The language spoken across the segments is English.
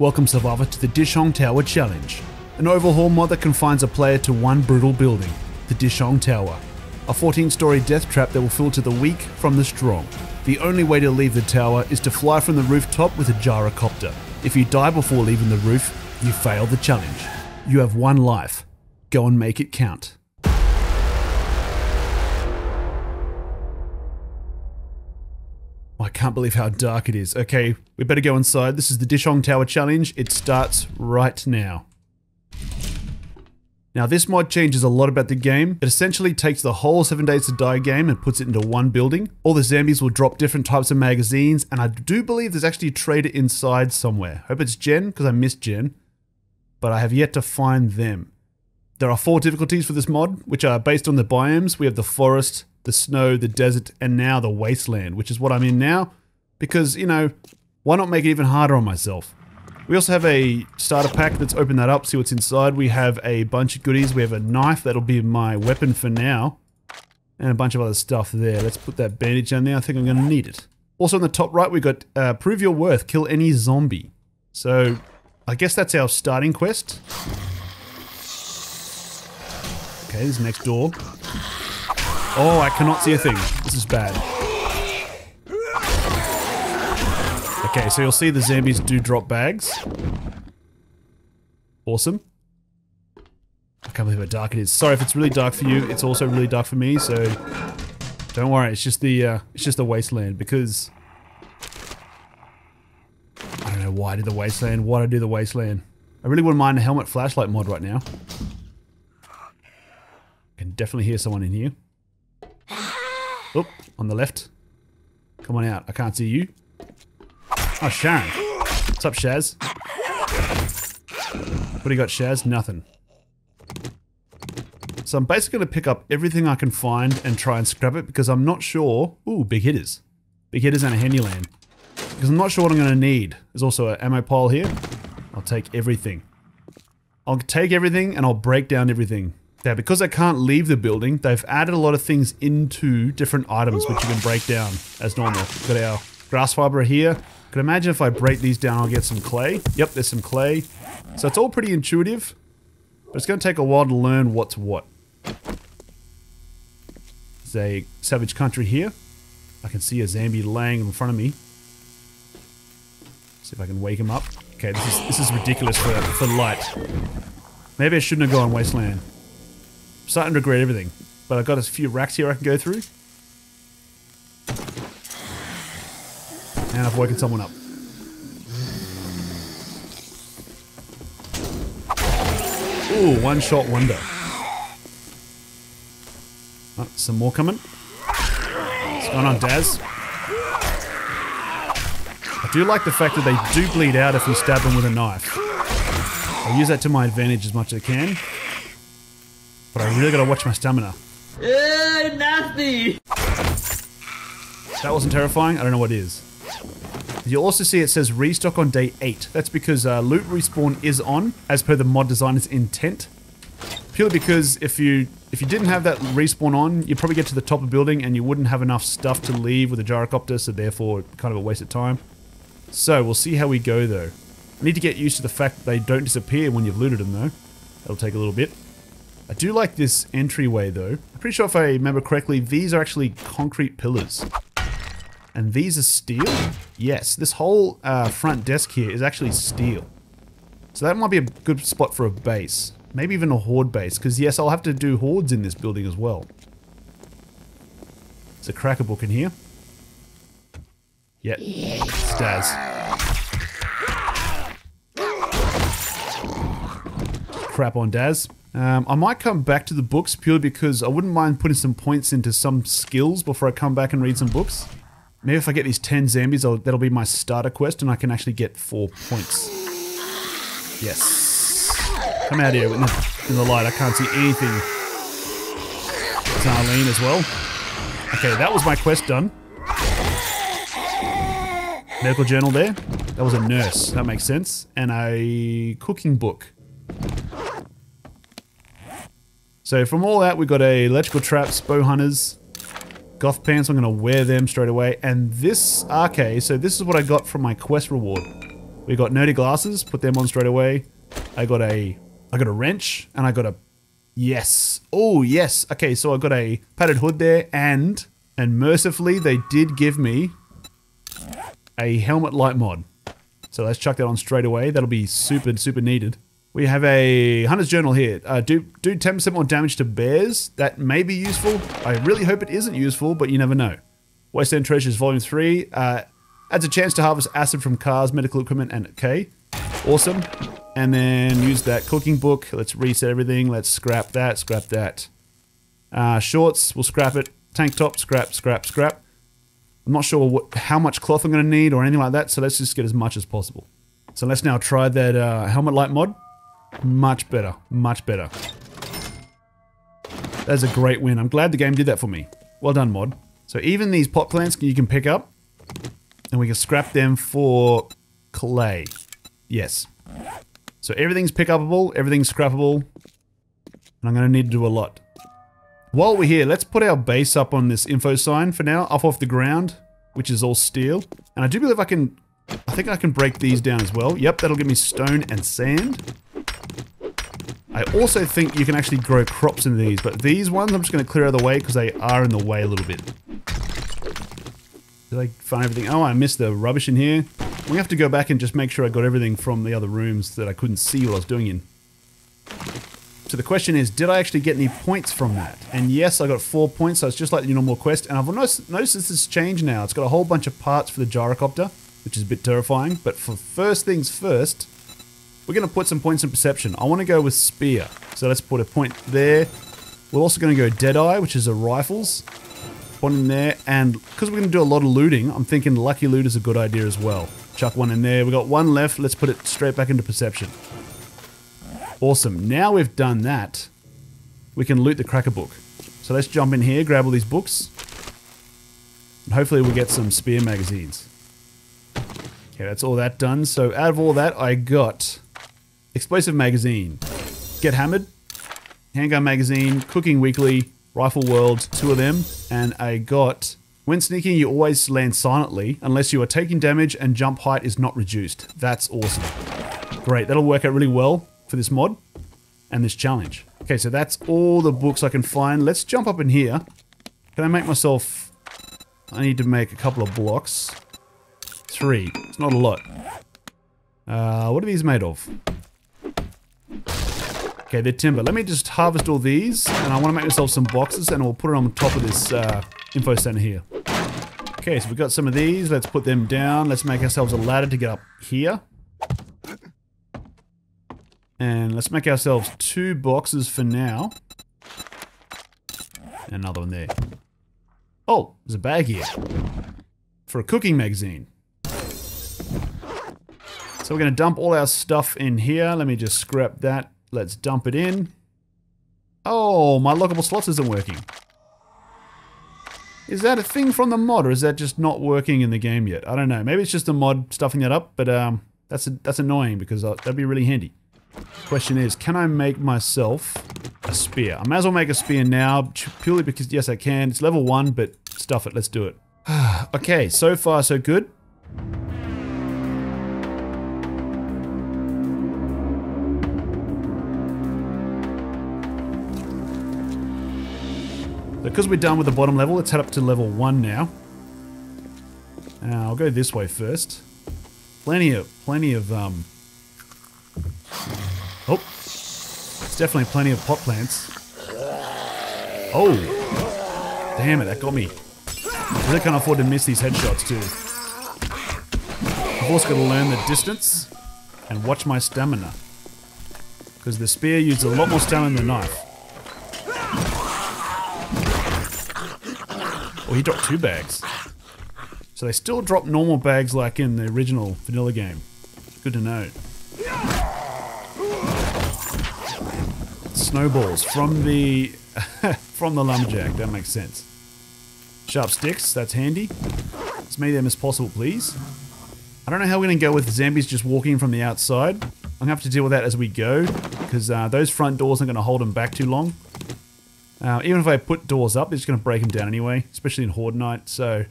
Welcome Survivor to the Dishong Tower Challenge, an overhaul mod that confines a player to one brutal building, the Dishong Tower, a 14-story death trap that will filter the weak from the strong. The only way to leave the tower is to fly from the rooftop with a gyrocopter. If you die before leaving the roof, you fail the challenge. You have one life. Go and make it count. I can't believe how dark it is. Okay, we better go inside. This is the Dishong Tower Challenge. It starts right now. Now this mod changes a lot about the game. It essentially takes the whole 7 Days to Die game and puts it into one building. All the zombies will drop different types of magazines, and I do believe there's actually a trader inside somewhere. Hope it's Jen, because I miss Jen, but I have yet to find them. There are 4 difficulties for this mod, which are based on the biomes. We have the forest, the snow, the desert, and now the wasteland, which is what I'm in now, because, you know, why not make it even harder on myself? We also have a starter pack. Let's open that up, see what's inside. We have a bunch of goodies. We have a knife, that'll be my weapon for now, and a bunch of other stuff there. Let's put that bandage down there, I think I'm gonna need it. Also on the top right, we got prove your worth, kill any zombie. So, I guess that's our starting quest. Okay, this next door. Oh, I cannot see a thing. This is bad. Okay, so you'll see the zombies do drop bags. Awesome. I can't believe how dark it is. Sorry if it's really dark for you. It's also really dark for me, so don't worry. It's just the wasteland, because I don't know why I did the wasteland. Why did I do the wasteland? I really wouldn't mind a helmet flashlight mod right now. I can definitely hear someone in here. Oh, on the left. Come on out. I can't see you. Oh, Sharon. What's up, Shaz? What do you got, Shaz? Nothing. So I'm basically going to pick up everything I can find and try and scrap it, because I'm not sure... Ooh, big hitters. Big hitters and a handy lamb. Because I'm not sure what I'm going to need. There's also an ammo pile here. I'll take everything. I'll take everything and I'll break down everything. Now, because I can't leave the building, they've added a lot of things into different items which you can break down as normal. We've got our grass fiber here. I can imagine if I break these down, I'll get some clay. Yep, there's some clay. So it's all pretty intuitive, but it's going to take a while to learn what's what. There's a savage country here. I can see a zombie laying in front of me. See if I can wake him up. Okay, this is ridiculous for light. Maybe I shouldn't have gone wasteland. Starting to regret everything, but I've got a few racks here I can go through. And I've woken someone up. Ooh, one shot wonder. Oh, some more coming. What's going on, Daz? I do like the fact that they do bleed out if you stab them with a knife. I'll use that to my advantage as much as I can. But I really gotta watch my stamina. Ew, nasty! That wasn't terrifying, I don't know what is. You'll also see it says restock on day 8. That's because loot respawn is on, as per the mod designer's intent. Purely because if you didn't have that respawn on, you'd probably get to the top of the building and you wouldn't have enough stuff to leave with a gyrocopter, so therefore kind of a waste of time. So we'll see how we go though. I need to get used to the fact that they don't disappear when you've looted them though. That'll take a little bit. I do like this entryway though. I'm pretty sure if I remember correctly, these are actually concrete pillars. And these are steel? Yes, this whole front desk here is actually steel. So that might be a good spot for a base. Maybe even a horde base, because yes, I'll have to do hordes in this building as well. There's a cracker book in here. Yep, it's Daz. Crap on Daz. I might come back to the books purely because I wouldn't mind putting some points into some skills before I come back and read some books. Maybe if I get these 10 zombies, that'll be my starter quest and I can actually get 4 points. Yes. Come out here in the light, I can't see anything. It's Arlene as well. Okay, that was my quest done. Medical journal there. That was a nurse, that makes sense. And a cooking book. So from all that, we got a electrical traps, bow hunters, goth pants. I'm going to wear them straight away. And this, okay, so this is what I got from my quest reward. We got nerdy glasses, put them on straight away. I got a wrench and I got a, yes. Oh yes. Okay, so I got a padded hood there and mercifully they did give me a helmet light mod. So let's chuck that on straight away. That'll be super, super needed. We have a Hunter's Journal here. Do 10% more damage to bears. That may be useful. I really hope it isn't useful, but you never know. West End Treasures Volume 3. Adds a chance to harvest acid from cars, medical equipment, and okay. Awesome. And then use that cooking book. Let's reset everything. Let's scrap that, scrap that. Shorts, we'll scrap it. Tank top, scrap, scrap, scrap. I'm not sure how much cloth I'm going to need or anything like that, so let's just get as much as possible. So let's now try that helmet light mod. Much better, much better. That's a great win. I'm glad the game did that for me. Well done, mod. So even these pot plants you can pick up, and we can scrap them for clay. Yes. So everything's pick-upable, everything's scrappable, and I'm going to need to do a lot. While we're here, let's put our base up on this info sign for now, up off the ground, which is all steel. And I do believe I think I can break these down as well. Yep, that'll give me stone and sand. I also think you can actually grow crops in these, but these ones I'm just going to clear out of the way because they are in the way a little bit. Did I find everything? Oh, I missed the rubbish in here. We have to go back and just make sure I got everything from the other rooms that I couldn't see what I was doing in. So the question is, did I actually get any points from that? And yes, I got 4 points, so it's just like your normal quest. And I've noticed this has changed now. It's got a whole bunch of parts for the gyrocopter, which is a bit terrifying. But for first things first, we're going to put some points in perception. I want to go with spear. So let's put a point there. We're also going to go Deadeye, which is a rifles. One in there. And because we're going to do a lot of looting, I'm thinking lucky loot is a good idea as well. Chuck one in there. We've got one left. Let's put it straight back into perception. Awesome. Now we've done that, we can loot the cracker book. So let's jump in here, grab all these books, and hopefully we'll get some spear magazines. Okay, that's all that done. So out of all that, I got explosive magazine, get hammered, handgun magazine, cooking weekly, rifle world, 2 of them, and I got when sneaking you always land silently unless you are taking damage and jump height is not reduced. That's awesome. Great, that'll work out really well for this mod and this challenge. Okay, so that's all the books I can find. Let's jump up in here. Can I make myself... I need to make a couple of blocks. 3. It's not a lot. What are these made of? Okay, they're timber. Let me just harvest all these, and I want to make myself some boxes, and we'll put it on top of this info center here. Okay, so we've got some of these. Let's put them down. Let's make ourselves a ladder to get up here. And let's make ourselves 2 boxes for now. Another one there. Oh, there's a bag here. For a cooking magazine. So we're going to dump all our stuff in here. Let me just scrap that. Let's dump it in. Oh, my lockable slots isn't working. Is that a thing from the mod or is that just not working in the game yet? I don't know. Maybe it's just the mod stuffing that up, but that's annoying because that'd be really handy. Question is, can I make myself a spear? I may as well make a spear now, purely because, yes, I can. It's level 1, but stuff it. Let's do it. Okay, so far, so good. Because we're done with the bottom level, let's head up to level 1 now. I'll go this way first. Plenty of Oh, it's definitely plenty of pot plants. Oh, damn it, that got me. I really can't afford to miss these headshots too. I've also got to learn the distance and watch my stamina, because the spear uses a lot more stamina than the knife. Oh, he dropped 2 bags. So they still drop normal bags like in the original vanilla game. Good to know. Snowballs from the from the lumberjack. That makes sense. Sharp sticks. That's handy. Let's make them as possible, please. I don't know how we're going to go with zombies just walking from the outside. I'm going to have to deal with that as we go, because those front doors aren't going to hold them back too long. Even if I put doors up, they're just going to break them down anyway, especially in Horde Night, so...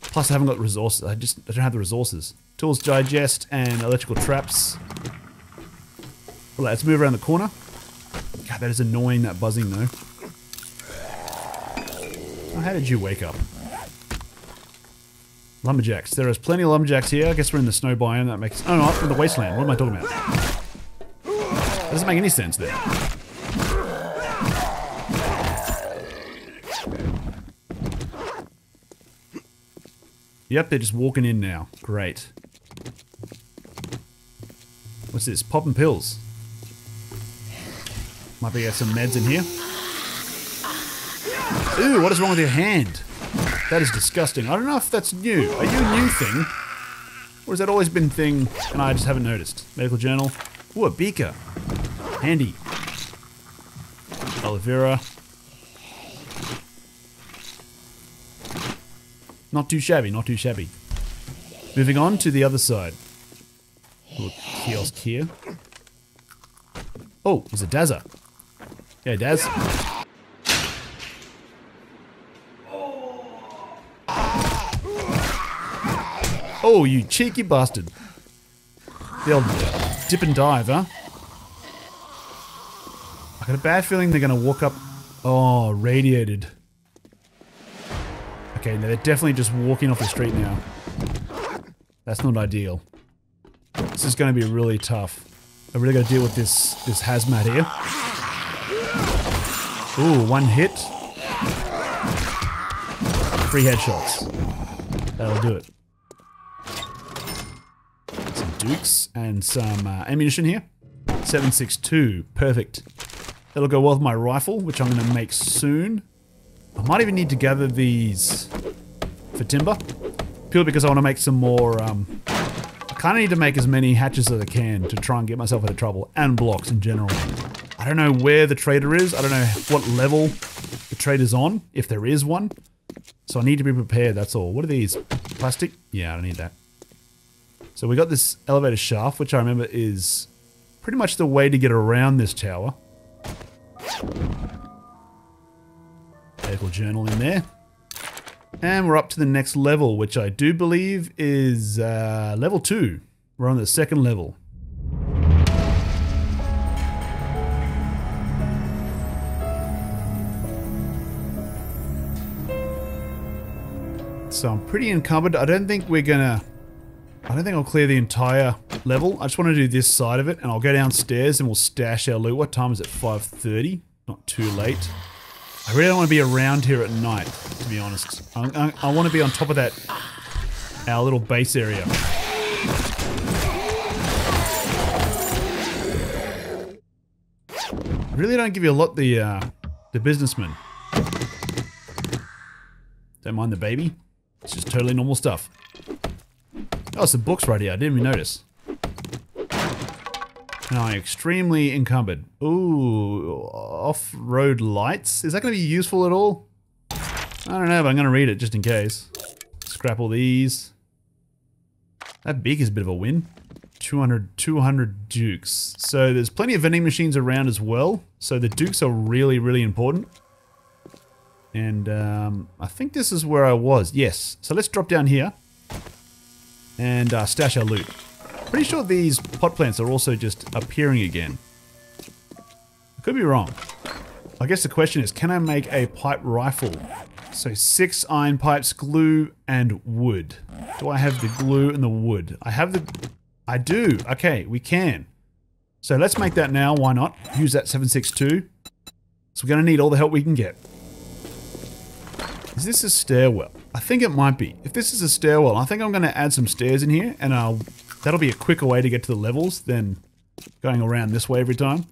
Plus I haven't got resources, I don't have the resources. Tools digest and electrical traps. Alright, let's move around the corner. God, that is annoying, that buzzing though. Oh, how did you wake up? Lumberjacks. There is plenty of lumberjacks here. I guess we're in the snow biome. That makes... Oh no, I'm from the wasteland. What am I talking about? That doesn't make any sense there. Yep, they're just walking in now. Great. What's this? Popping pills. Might be got some meds in here. Ooh, what is wrong with your hand? That is disgusting. I don't know if that's new. Are you a new thing? Or has that always been thing and I just haven't noticed? Medical journal. Ooh, a beaker. Handy. Aloe vera. Not too shabby, not too shabby. Moving on to the other side. Little kiosk here. Oh, there's a Dazzer. Yeah, Daz. Oh, you cheeky bastard. The old dip and dive, huh? I got a bad feeling they're gonna walk up... Oh, radiated. Okay, now they're definitely just walking off the street now. That's not ideal. This is gonna be really tough. I really gotta deal with this hazmat here. Ooh, one hit. 3 headshots. That'll do it. Dukes and some ammunition here. 7.62, perfect. That'll go well with my rifle, which I'm going to make soon. I might even need to gather these for timber, purely because I want to make some more. I kind of need to make as many hatches as I can to try and get myself out of trouble, and blocks in general. I don't know where the trader is. I don't know what level the trader's on, if there is one. So I need to be prepared, that's all. What are these? Plastic? Yeah, I don't need that. So we got this elevator shaft, which I remember is pretty much the way to get around this tower. Medical journal in there. And we're up to the next level, which I do believe is level 2. We're on the 2nd level. So I'm pretty encumbered. I don't think I'll clear the entire level. I just want to do this side of it, and I'll go downstairs and we'll stash our loot. What time is it? 5:30? Not too late. I really don't want to be around here at night, to be honest. I want to be on top of that, our little base area. I really don't give you a lot, the businessman. Don't mind the baby. It's just totally normal stuff. Oh, some books right here. I didn't even notice. Now I'm extremely encumbered. Ooh, off-road lights. Is that going to be useful at all? I don't know, but I'm going to read it just in case. Scrap all these. That beaker's a bit of a win. 200 dukes. So there's plenty of vending machines around as well. So the dukes are really, really important. And I think this is where I was. Yes. So let's drop down here. And stash our loot. Pretty sure these pot plants are also just appearing again. I could be wrong. I guess the question is, can I make a pipe rifle? So 6 iron pipes, glue, and wood. Do I have the glue and the wood? I do. Okay, we can. So let's make that now. Why not? Use that 7.62. So we're going to need all the help we can get. Is this a stairwell? I think it might be. If this is a stairwell, I think I'm going to add some stairs in here, and that'll be a quicker way to get to the levels than going around this way every time.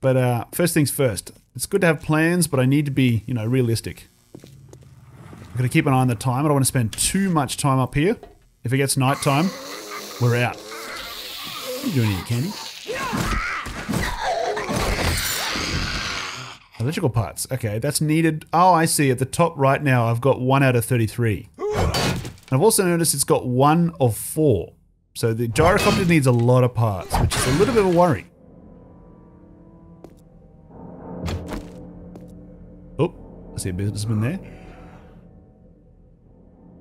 But first things first. It's good to have plans, but I need to be, you know, realistic. I've got to keep an eye on the time. I don't want to spend too much time up here. If it gets nighttime, we're out. What are you doing here, Candy? Electrical parts. Okay, that's needed. Oh, I see. At the top right now, I've got 1 out of 33. And I've also noticed it's got 1 of 4. So the gyrocopter needs a lot of parts, which is a little bit of a worry. Oh, I see a businessman there.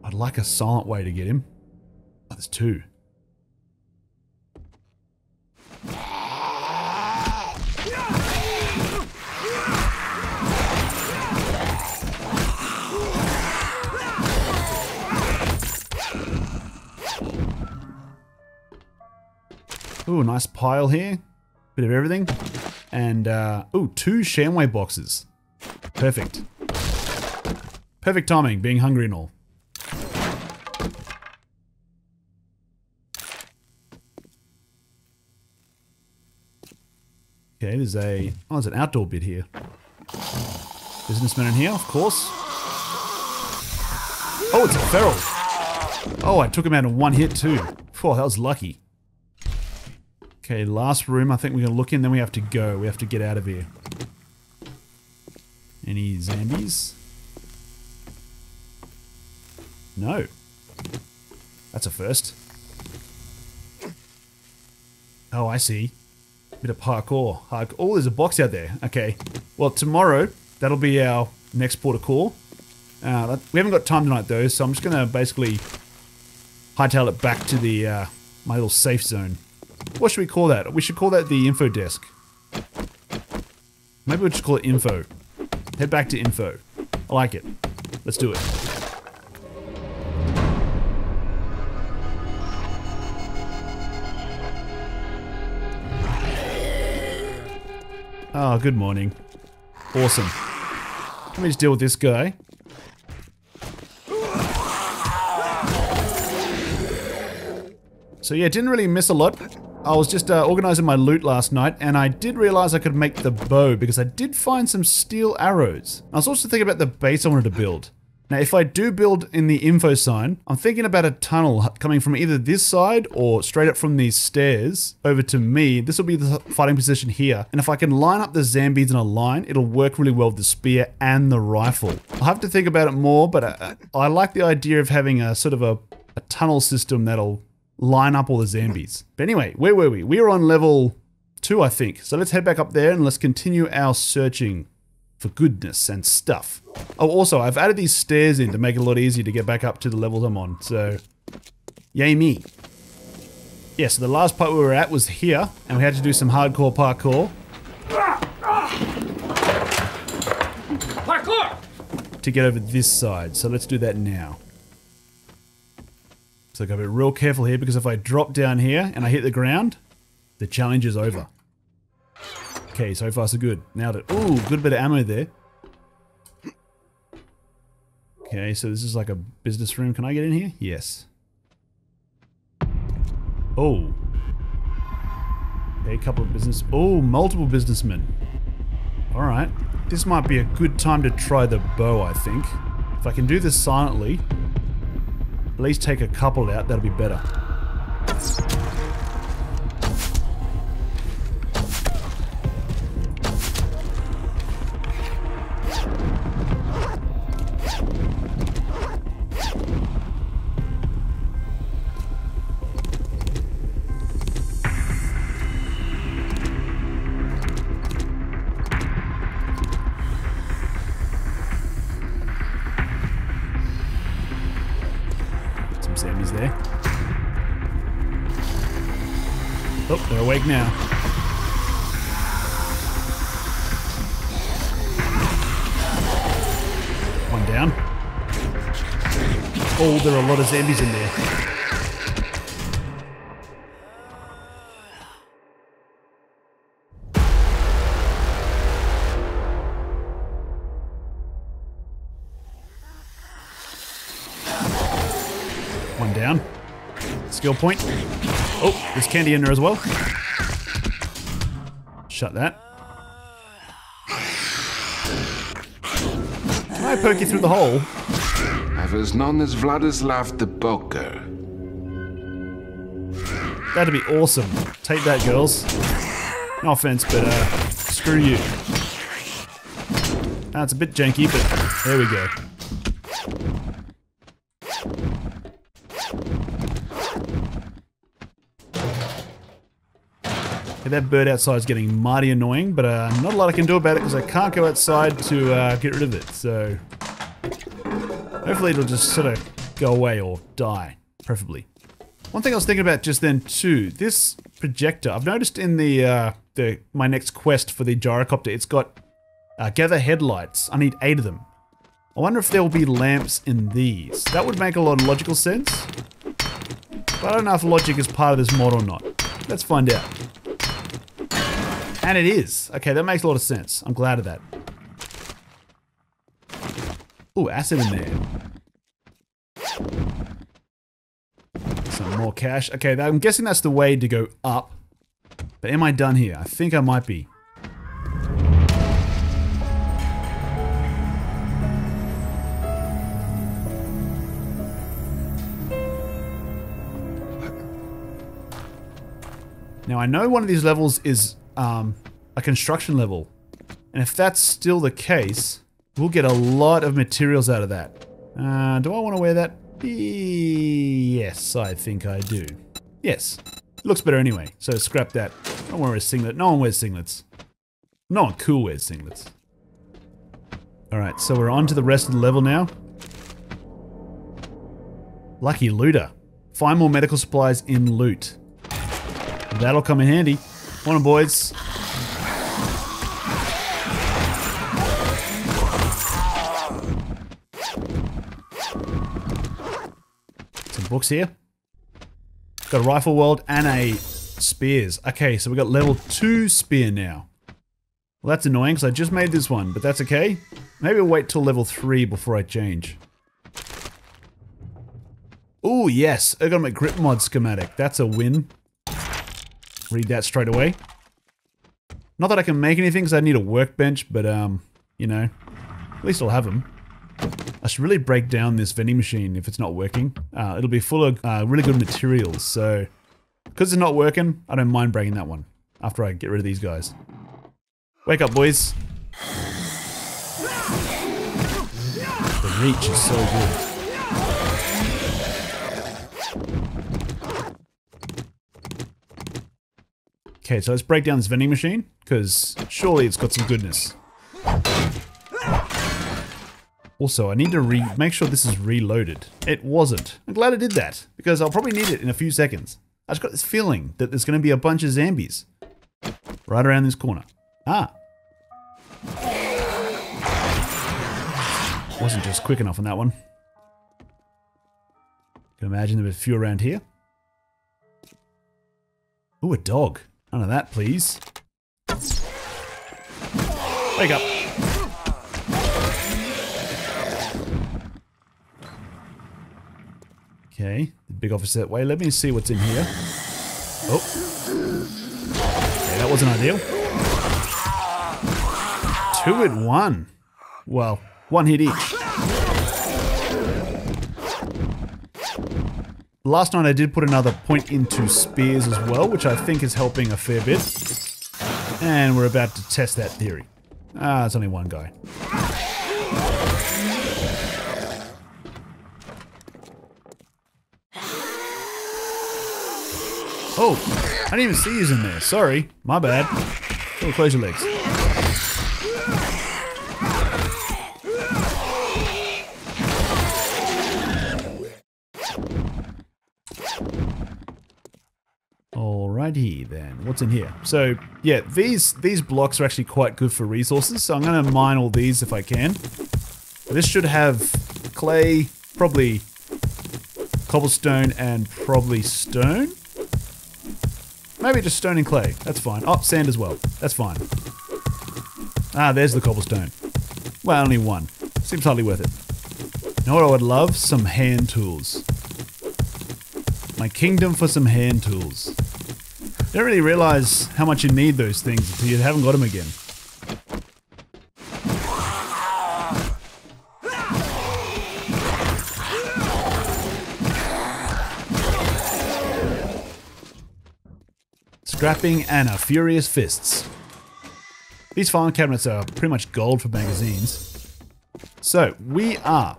I'd like a silent way to get him. Oh, there's two. Ooh, a nice pile here. Bit of everything. And, ooh, two Shamway boxes. Perfect. Perfect timing, being hungry and all. Okay, there's a... Oh, there's an outdoor bit here. Businessman in here, of course. Oh, it's a feral. Oh, I took him out in one hit too. Phew, that was lucky. Okay, last room. I think we're going to look in, then we have to go. We have to get out of here. Any zombies? No. That's a first. Oh, I see. Bit of parkour. Oh, there's a box out there. Okay. Well, tomorrow, that'll be our next port of call. We haven't got time tonight, though, so I'm just going to basically hightail it back to the my little safe zone. What should we call that? We should call that the info desk. Maybe we'll just call it info. Head back to info. I like it. Let's do it. Oh, good morning. Awesome. Let me just deal with this guy. So yeah, didn't really miss a lot. I was just organizing my loot last night, and I did realize I could make the bow because I did find some steel arrows. I was also thinking about the base I wanted to build. Now, if I do build in the info sign, I'm thinking about a tunnel coming from either this side or straight up from these stairs over to me. This will be the fighting position here. And if I can line up the zombies in a line, it'll work really well with the spear and the rifle. I'll have to think about it more, but I like the idea of having a sort of a tunnel system that'll line up all the zombies. But anyway, where were we? We were on level 2, I think. So let's head back up there and let's continue our searching for goodness and stuff. Oh, also, I've added these stairs in to make it a lot easier to get back up to the levels I'm on. So, yay me. Yeah, so the last part we were at was here, and we had to do some hardcore parkour. Parkour! To get over this side. So let's do that now. So I gotta be real careful here, because if I drop down here and I hit the ground, the challenge is over. Okay, so far so good. Now that, ooh, good bit of ammo there. Okay, so this is like a business room. Can I get in here? Yes. Oh. Okay, a couple of business, oh, multiple businessmen. All right, this might be a good time to try the bow, I think. If I can do this silently, at least take a couple out, that'll be better. Now. One down. Oh, there are a lot of zombies in there. One down. Skill point. Oh, there's candy in there as well. Shut that. Can I poke you through the hole? I was known as Vladislav the Poker. That'd be awesome. Take that, girls. No offense, but screw you. It's a bit janky, but there we go. That bird outside is getting mighty annoying, but not a lot I can do about it because I can't go outside to get rid of it. So hopefully it'll just sort of go away or die, preferably. One thing I was thinking about just then too, this projector, I've noticed in the my next quest for the gyrocopter, it's got gather headlights. I need 8 of them. I wonder if there will be lamps in these. That would make a lot of logical sense. But I don't know if logic is part of this mod or not. Let's find out. And it is. Okay, that makes a lot of sense. I'm glad of that. Ooh, acid in there. Some more cash. Okay, I'm guessing that's the way to go up. But am I done here? I think I might be. Now I know one of these levels is a construction level, and if that's still the case, we'll get a lot of materials out of that. Do I want to wear that? Yes, I think I do. Yes, it looks better anyway, so scrap that. I don't want to wear a singlet. No one wears singlets. No one cool wears singlets. Alright, so we're on to the rest of the level now. Lucky looter. Find more medical supplies in loot. That'll come in handy. Come on, boys. Some books here. Got a rifle world and a spears. Okay, so we got level 2 spear now. Well, that's annoying because I just made this one, but that's okay. Maybe I'll wait till level 3 before I change. Oh yes, ergonomic grip mod schematic. That's a win. Read that straight away. Not that I can make anything because I need a workbench, but you know, at least I'll have them. I should really break down this vending machine if it's not working. It'll be full of really good materials, so because it's not working, I don't mind breaking that one after I get rid of these guys. Wake up, boys. The reach is so good. Okay, so let's break down this vending machine, because surely it's got some goodness. Also, I need to make sure this is reloaded. It wasn't. I'm glad I did that, because I'll probably need it in a few seconds. I just got this feeling that there's going to be a bunch of zombies right around this corner. Ah. Wasn't just quick enough on that one. Can imagine there were a few around here. Ooh, a dog. None of that, please. Wake up. Okay, the big office that way. Let me see what's in here. Oh. Okay, that wasn't ideal. 2 at 1. Well, 1 hit each. Last night I did put another point into spears as well, which I think is helping a fair bit. And we're about to test that theory. Ah, it's only one guy. Oh, I didn't even see you in there. Sorry, my bad. Oh, close your legs. Alrighty then, what's in here? So yeah, these blocks are actually quite good for resources, so I'm going to mine all these if I can. This should have clay, probably cobblestone, and probably stone. Maybe just stone and clay, that's fine. Oh, sand as well, that's fine. Ah, there's the cobblestone. Well, only 1. Seems hardly worth it. You know what I would love? Some hand tools. My kingdom for some hand tools. You don't really realize how much you need those things until you haven't got them again. Scrapping and a furious fists. These filing cabinets are pretty much gold for magazines. So we are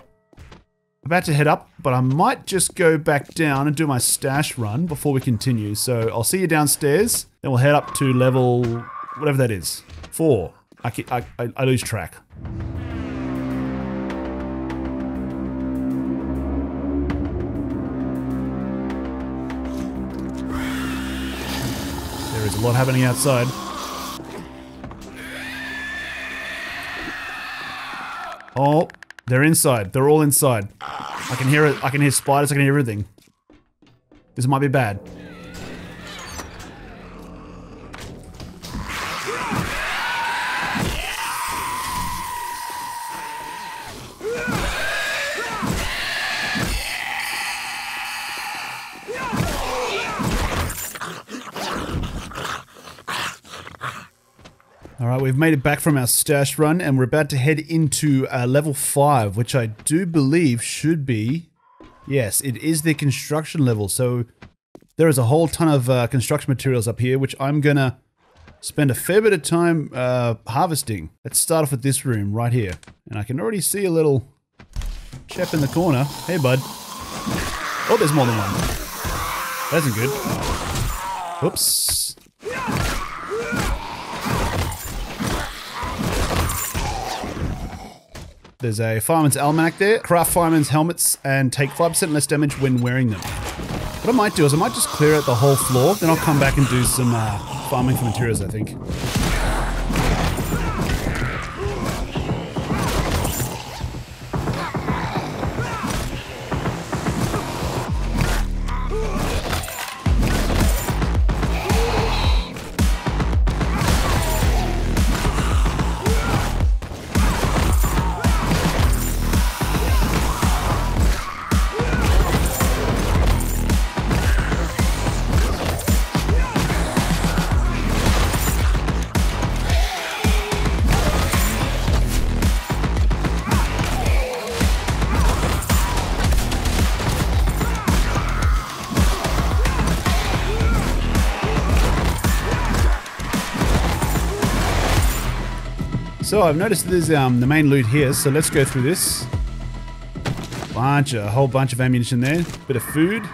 about to head up, but I might just go back down and do my stash run before we continue. So I'll see you downstairs, then we'll head up to level whatever that is. 4. I lose track. There's a lot happening outside. Oh, they're inside. They're all inside. I can hear it. I can hear spiders. I can hear everything. This might be bad. Alright, we've made it back from our stash run and we're about to head into level 5, which I do believe should be... Yes, it is the construction level, so there is a whole ton of construction materials up here, which I'm gonna spend a fair bit of time harvesting. Let's start off with this room right here. And I can already see a little chap in the corner. Hey, bud. Oh, there's more than one. That isn't good. Whoops. There's a Fireman's Almanac there. Craft Fireman's helmets and take 5% less damage when wearing them. What I might do is I might just clear out the whole floor, then I'll come back and do some farming for materials, I think. So I've noticed there's the main loot here, so let's go through this. A whole bunch of ammunition there, bit of food,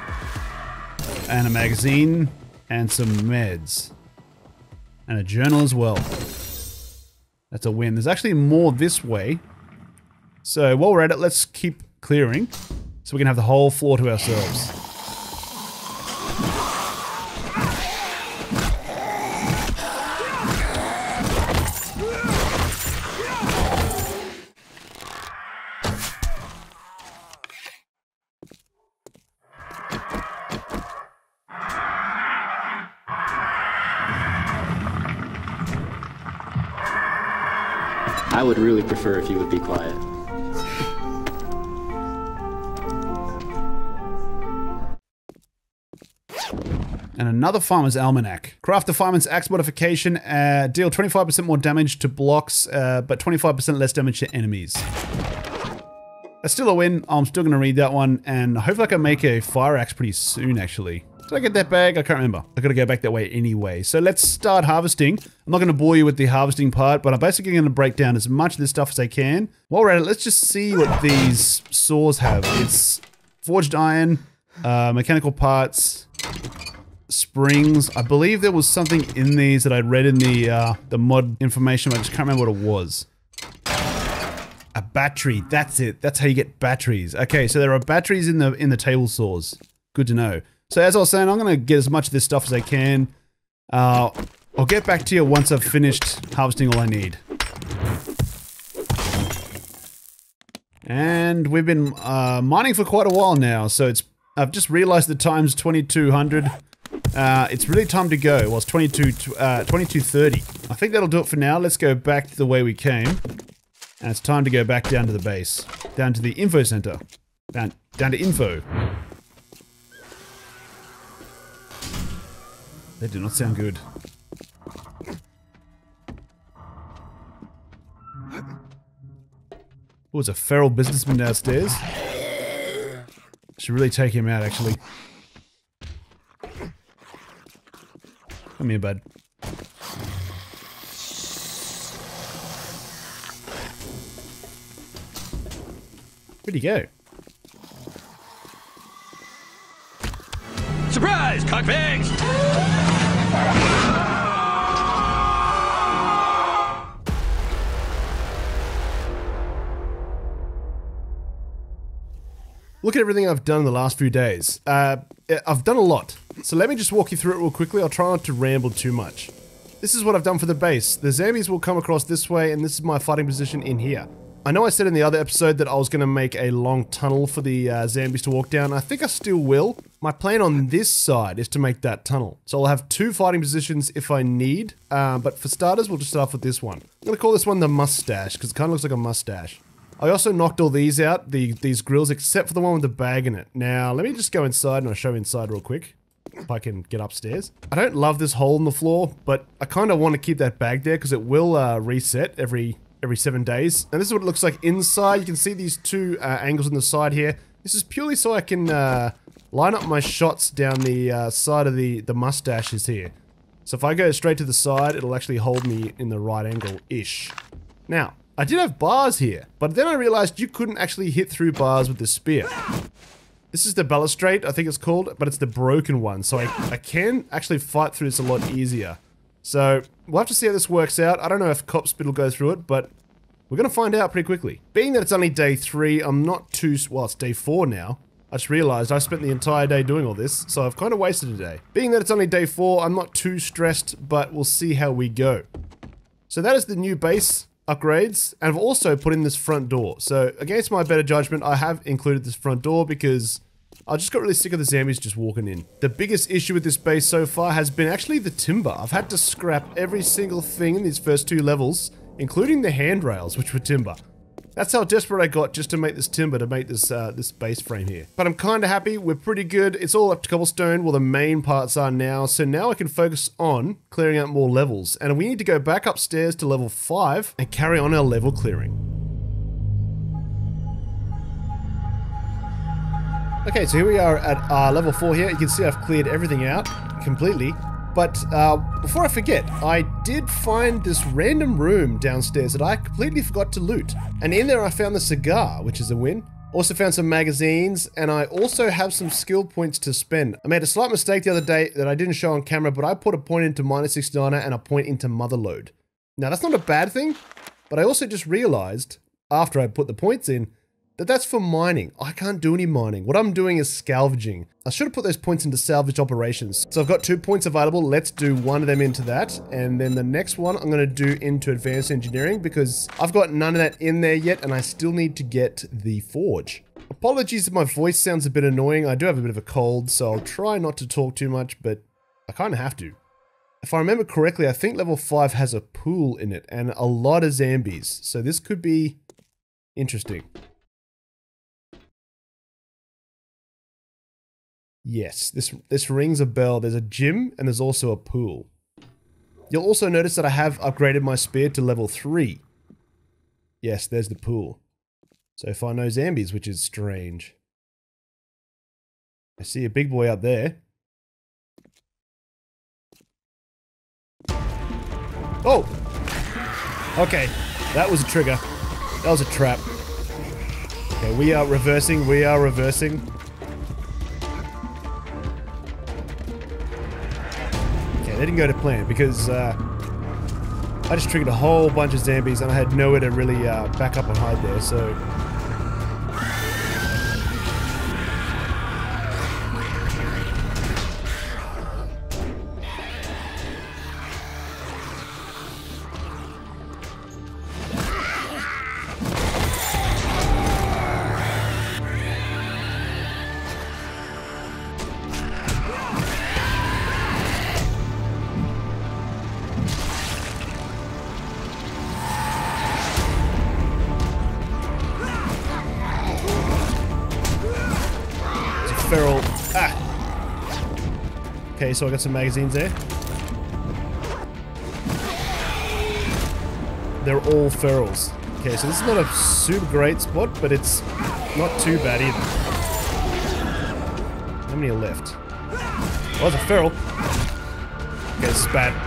and a magazine, and some meds. And a journal as well. That's a win. There's actually more this way. So while we're at it, let's keep clearing, so we can have the whole floor to ourselves. I would really prefer if you would be quiet. And another Farmer's Almanac. Craft the Fireman's Axe modification, deal 25% more damage to blocks, but 25% less damage to enemies. That's still a win. I'm still gonna read that one, and hopefully I can make a fire axe pretty soon, actually. Did I get that bag? I can't remember. I gotta go back that way anyway. So let's start harvesting. I'm not gonna bore you with the harvesting part, but I'm basically gonna break down as much of this stuff as I can. While we're at it, let's just see what these saws have. It's forged iron, mechanical parts, springs. I believe there was something in these that I read in the mod information, but I just can't remember what it was. A battery, that's it. That's how you get batteries. Okay, so there are batteries in the table saws. Good to know. So as I was saying, I'm going to get as much of this stuff as I can. I'll get back to you once I've finished harvesting all I need. And we've been mining for quite a while now, so I've just realized the time's 2200. It's really time to go. Well, it's 2230. I think that'll do it for now. Let's go back the way we came. And it's time to go back down to the base. Down to the info center. Down to info. They do not sound good. Oh, there's a feral businessman downstairs. Should really take him out, actually. Come here, bud. Where'd he go? Surprise, cockbags! Look at everything I've done in the last few days. I've done a lot. So let me just walk you through it real quickly. I'll try not to ramble too much. This is what I've done for the base. The zombies will come across this way, and this is my fighting position in here. I know I said in the other episode that I was going to make a long tunnel for the zombies to walk down. I think I still will. My plan on this side is to make that tunnel. So I'll have two fighting positions if I need. But for starters, we'll just start off with this one. I'm going to call this one the mustache because it kind of looks like a mustache. I also knocked all these out, these grills, except for the one with the bag in it. Now, let me just go inside and I'll show you inside real quick. If I can get upstairs. I don't love this hole in the floor, but I kind of want to keep that bag there because it will reset every 7 days. And this is what it looks like inside. You can see these two angles on the side here. This is purely so I can line up my shots down the side of the mustaches here. So if I go straight to the side, it'll actually hold me in the right angle-ish. Now, I did have bars here, but then I realized you couldn't actually hit through bars with the spear. This is the balustrade, I think it's called, but it's the broken one, so I can actually fight through this a lot easier. So, we'll have to see how this works out. I don't know if Cop Spit will go through it, but we're going to find out pretty quickly. Being that it's only day 3, I'm not too... well, it's day 4 now. I just realized I spent the entire day doing all this, so I've kind of wasted a day. Being that it's only day 4, I'm not too stressed, but we'll see how we go. So that is the new base upgrades, and I've also put in this front door. So, against my better judgment, I have included this front door because I just got really sick of the zombies just walking in. The biggest issue with this base so far has been actually the timber. I've had to scrap every single thing in these first 2 levels, including the handrails, which were timber. That's how desperate I got just to make this timber, to make this this base frame here. But I'm kind of happy. We're pretty good. It's all up to cobblestone. Well, the main parts are now. So now I can focus on clearing out more levels. And we need to go back upstairs to level 5 and carry on our level clearing. Okay, so here we are at level 4 here. You can see I've cleared everything out completely. But before I forget, I did find this random room downstairs that I completely forgot to loot. And in there I found the cigar, which is a win. Also found some magazines, and I also have some skill points to spend. I made a slight mistake the other day that I didn't show on camera, but I put a point into Minor 69er and a point into Motherlode. Now, that's not a bad thing, but I also just realized, after I put the points in, that's for mining. I can't do any mining. What I'm doing is salvaging. I should have put those points into salvage operations. So I've got 2 points available. Let's do one of them into that. And then the next one I'm going to do into advanced engineering because I've got none of that in there yet and I still need to get the forge. Apologies if my voice sounds a bit annoying. I do have a bit of a cold, so I'll try not to talk too much, but I kind of have to. If I remember correctly, I think level 5 has a pool in it and a lot of zombies. So this could be interesting. Yes, this rings a bell. There's a gym and there's also a pool. You'll also notice that I have upgraded my spear to level 3. Yes, there's the pool. So far no zombies, which is strange. I see a big boy up there. Oh! Okay, that was a trigger. That was a trap. Okay, we are reversing, we are reversing. They didn't go to plan because I just triggered a whole bunch of zombies and I had nowhere to really back up and hide there, so... Feral. Ah! Okay, so I got some magazines there. They're all ferals. Okay, so this is not a super great spot, but it's not too bad either. How many are left? Oh, it's a feral. Okay, spat.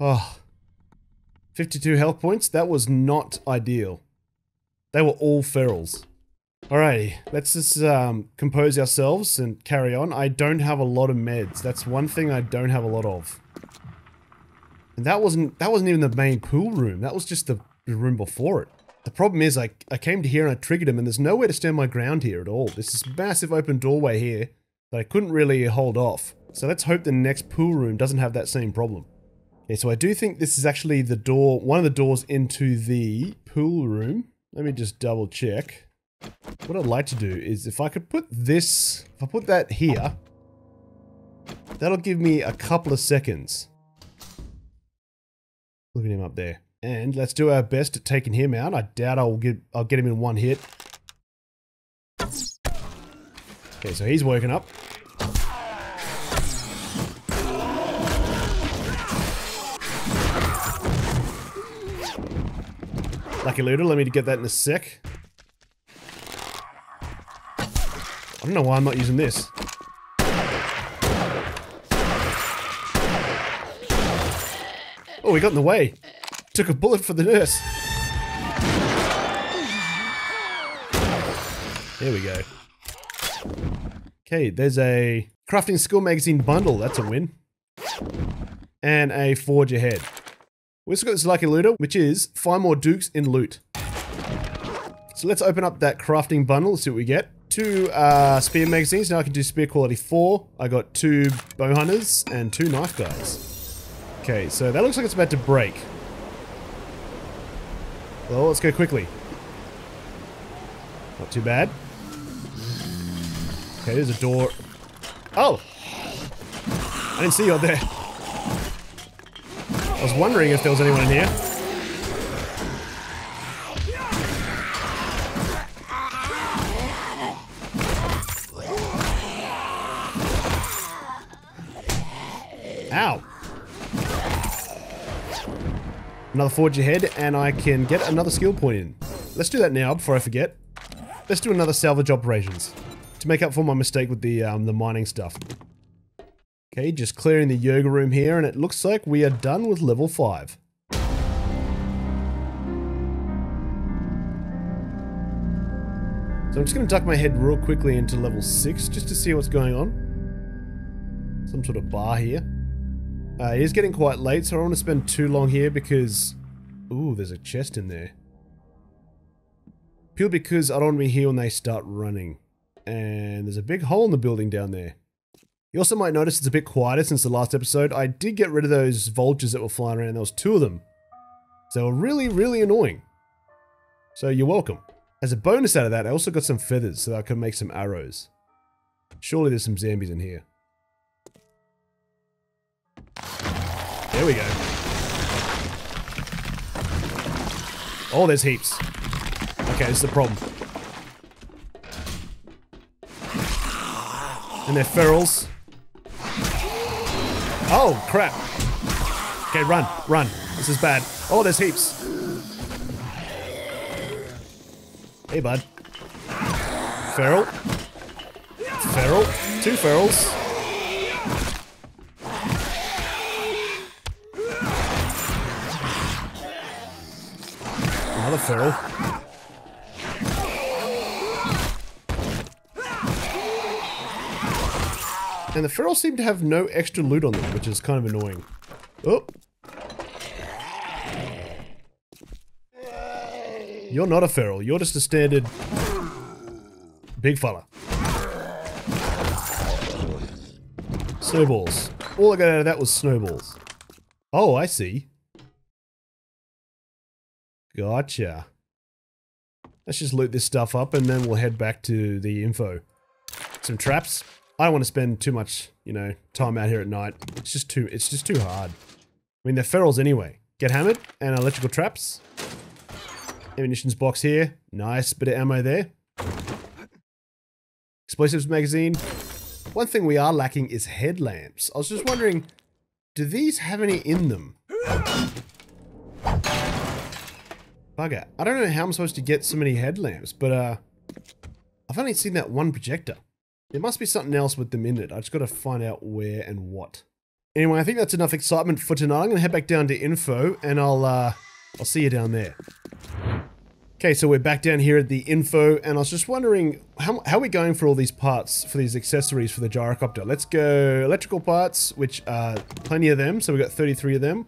Oh, 52 health points. That was not ideal. They were all ferals. Alrighty, let's just compose ourselves and carry on. I don't have a lot of meds. That's one thing I don't have a lot of. And that wasn't even the main pool room. That was just the room before it. The problem is I came to here and I triggered him and there's nowhere to stand my ground here at all. There's this massive open doorway here that I couldn't really hold off. So let's hope the next pool room doesn't have that same problem. Okay, so I do think this is actually the door, one of the doors into the pool room. Let me just double check. What I'd like to do is if I could put this, if I put that here, that'll give me a couple of seconds. Look at him up there. And let's do our best at taking him out. I doubt I'll get him in one hit. Okay, so he's woken up. Lucky Luda, let me get that in a sec. I don't know why I'm not using this. Oh, he got in the way. Took a bullet for the nurse. There we go. Okay, there's a crafting skill magazine bundle. That's a win. And a forge ahead. We also got this lucky looter, which is find more dukes in loot. So let's open up that crafting bundle, see what we get. Two spear magazines. Now I can do spear quality 4. I got 2 bow hunters and 2 knife guys. Okay, so that looks like it's about to break. Well, let's go quickly. Not too bad. Okay, there's a door. Oh! I didn't see you up there. I was wondering if there was anyone in here. Ow! Another forge ahead, and I can get another skill point in. Let's do that now before I forget. Let's do another salvage operations to make up for my mistake with the mining stuff. Okay, just clearing the yoga room here, and it looks like we are done with level 5. So I'm just gonna duck my head real quickly into level 6 just to see what's going on. Some sort of bar here. It is getting quite late, so I don't want to spend too long here because... Ooh, there's a chest in there. Purely because I don't want to be here when they start running. And there's a big hole in the building down there. You also might notice it's a bit quieter since the last episode. I did get rid of those vultures that were flying around. There was 2 of them. So they were really, really annoying. So you're welcome. As a bonus out of that, I also got some feathers so that I could make some arrows. Surely there's some zombies in here. There we go. Oh, there's heaps. Okay, this is the problem. And they're ferals. Oh, crap. Okay, run, run. This is bad. Oh, there's heaps. Hey, bud. Feral. Feral. 2 ferals. Feral. And the ferals seem to have no extra loot on them, which is kind of annoying. Oh! You're not a feral, you're just a standard... big fella. Snowballs. All I got out of that was snowballs. Oh, I see. Gotcha. Let's just loot this stuff up and then we'll head back to the info. Some traps. I don't want to spend too much, you know, time out here at night. It's just too hard. I mean, they're ferals anyway. Get hammered and electrical traps. Ammunitions box here. Nice bit of ammo there. Explosives magazine. One thing we are lacking is headlamps. I was just wondering, do these have any in them? Bugger. I don't know how I'm supposed to get so many headlamps, but I've only seen that one projector. There must be something else with them in it. I just got to find out where and what. Anyway, I think that's enough excitement for tonight. I'm going to head back down to info and I'll see you down there. Okay, so we're back down here at the info, and I was just wondering, how are we going for all these parts, for these accessories for the gyrocopter? Let's go electrical parts, which are plenty of them, so we've got 33 of them.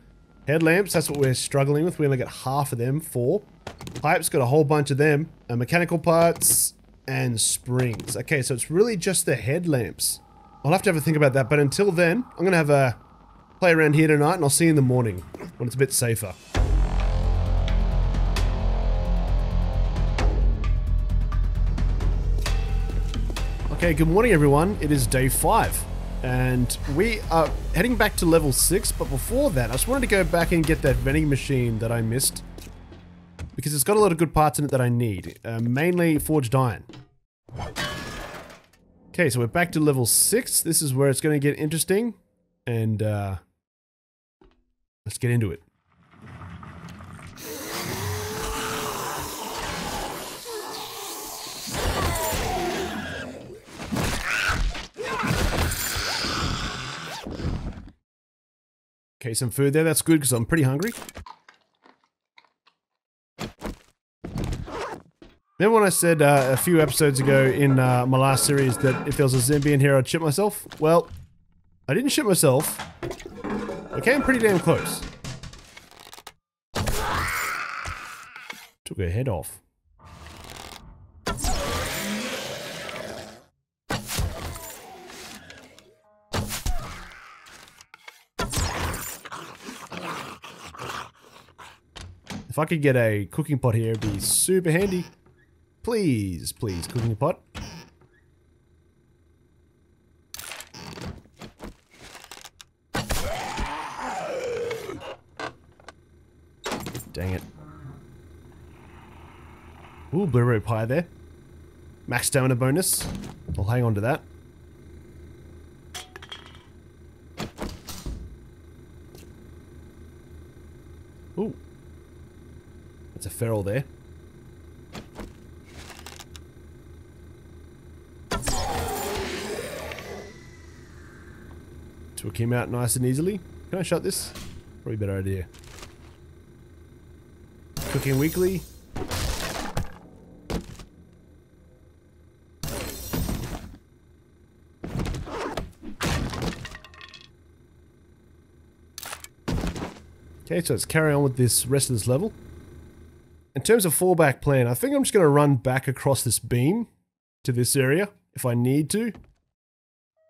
Headlamps, that's what we're struggling with, we only got half of them, 4. Pipes, got a whole bunch of them. Mechanical parts, and springs. Okay, so it's really just the headlamps. I'll have to have a think about that, but until then, I'm gonna have a play around here tonight, and I'll see you in the morning, when it's a bit safer. Okay, good morning everyone. It is day 5 and we are heading back to level 6, but before that I just wanted to go back and get that vending machine that I missed because it's got a lot of good parts in it that I need, mainly forged iron. Okay, so we're back to level 6. This is where it's going to get interesting and let's get into it. Okay, some food there. That's good because I'm pretty hungry. Remember when I said a few episodes ago in my last series that if there was a zombie in here, I'd shit myself? Well, I didn't shit myself. I came pretty damn close. Took her head off. If I could get a cooking pot here, it'd be super handy. Please, please, cooking pot. Dang it. Ooh, blueberry pie there. Max stamina bonus. I'll hang on to that. Ooh. That's a feral there. Took him out nice and easily. Can I shut this? Probably a better idea. Cooking weekly. Okay, so let's carry on with this rest of this level. In terms of fallback plan, I think I'm just going to run back across this beam to this area if I need to.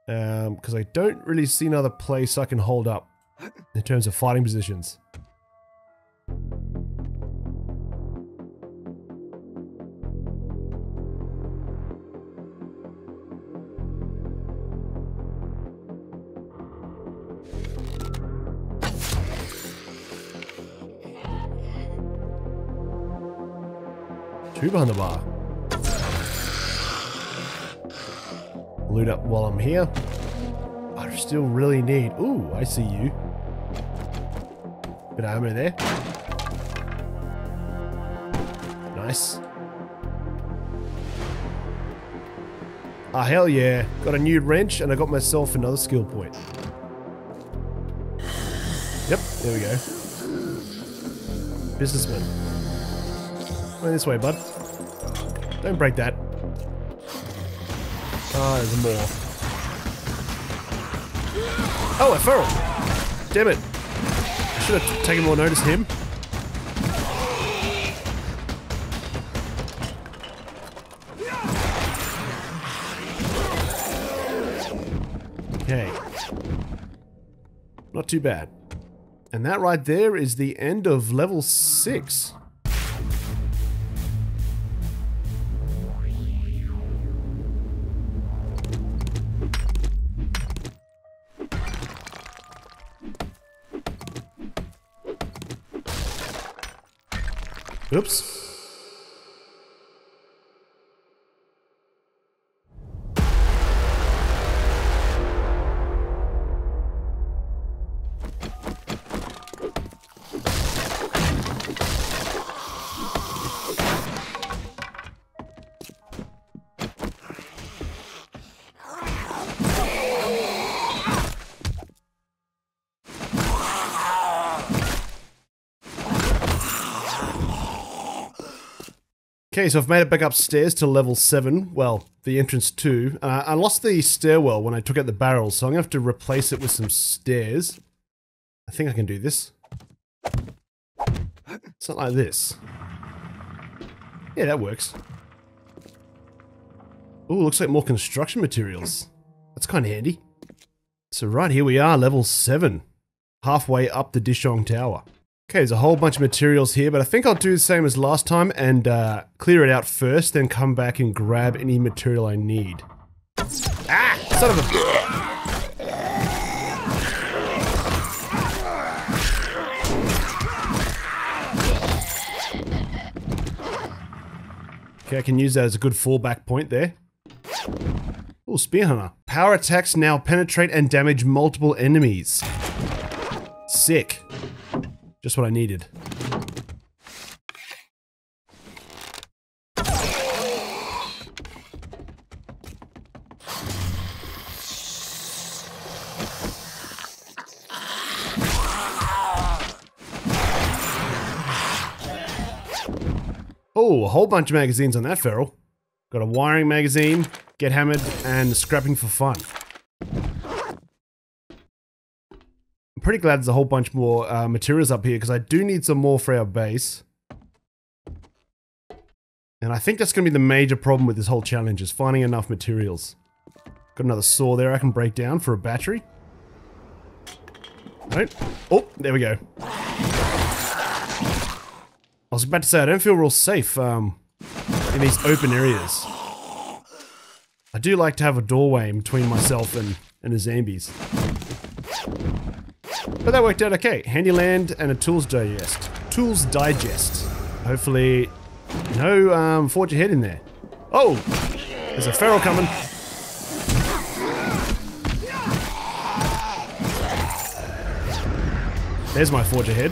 Because I don't really see another place I can hold up in terms of fighting positions. Two behind the bar. Loot up while I'm here. I still really need... Ooh, I see you. Bit of armor there. Nice. Ah, hell yeah. Got a new wrench and I got myself another skill point. Yep, there we go. Businessman. This way, bud. Don't break that. Ah, there's more. Oh, a feral! Damn it! I should have taken more notice of him. Okay. Not too bad. And that right there is the end of level 6. Oops. Okay, so I've made it back upstairs to level 7. Well, the entrance 2. I lost the stairwell when I took out the barrel, so I'm going to have to replace it with some stairs. I think I can do this. Something like this. Yeah, that works. Ooh, looks like more construction materials. That's kind of handy. So right here we are, level 7. Halfway up the Dishong Tower. Okay, there's a whole bunch of materials here, but I think I'll do the same as last time and clear it out first, then come back and grab any material I need. Ah! Son of a... Okay, I can use that as a good fallback point there. Ooh, Spearhunter. Power attacks now penetrate and damage multiple enemies. Sick. Just what I needed. Oh, a whole bunch of magazines on that ferrule. Got a wiring magazine, get hammered, and scrapping for fun. Pretty glad there's a whole bunch more materials up here because I do need some more for our base. And I think that's going to be the major problem with this whole challenge is finding enough materials. Got another saw there I can break down for a battery. Nope. Oh, there we go. I was about to say, I don't feel real safe in these open areas. I do like to have a doorway in between myself and the zombies. But that worked out okay. Handy land and a tools digest. Tools digest. Hopefully, no forge ahead in there. Oh, there's a feral coming. There's my forge ahead.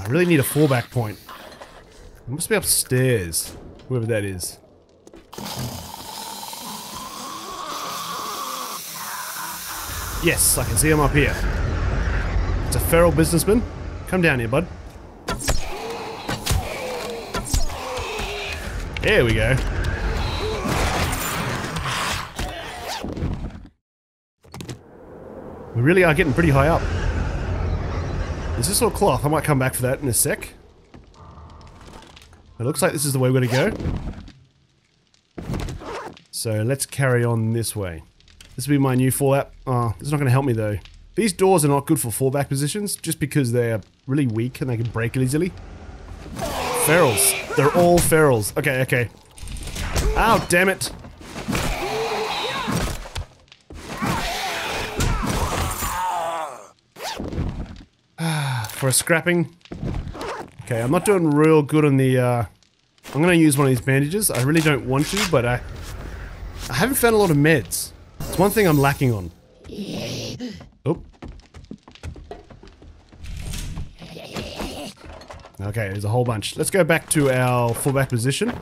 I really need a fallback point. It must be upstairs, whoever that is. Yes, I can see him up here. It's a feral businessman. Come down here, bud. There we go. We really are getting pretty high up. Is this all cloth? I might come back for that in a sec. It looks like this is the way we're gonna go. So let's carry on this way. This will be my new fallout. Oh, it's not going to help me though. These doors are not good for fallback positions just because they're really weak and they can break it easily. Ferals. They're all ferals. Okay, okay. Ow, damn it. For a scrapping. Okay, I'm not doing real good on the... I'm going to use one of these bandages. I really don't want to, but I haven't found a lot of meds. It's one thing I'm lacking on. Oh. Okay, there's a whole bunch. Let's go back to our fullback position.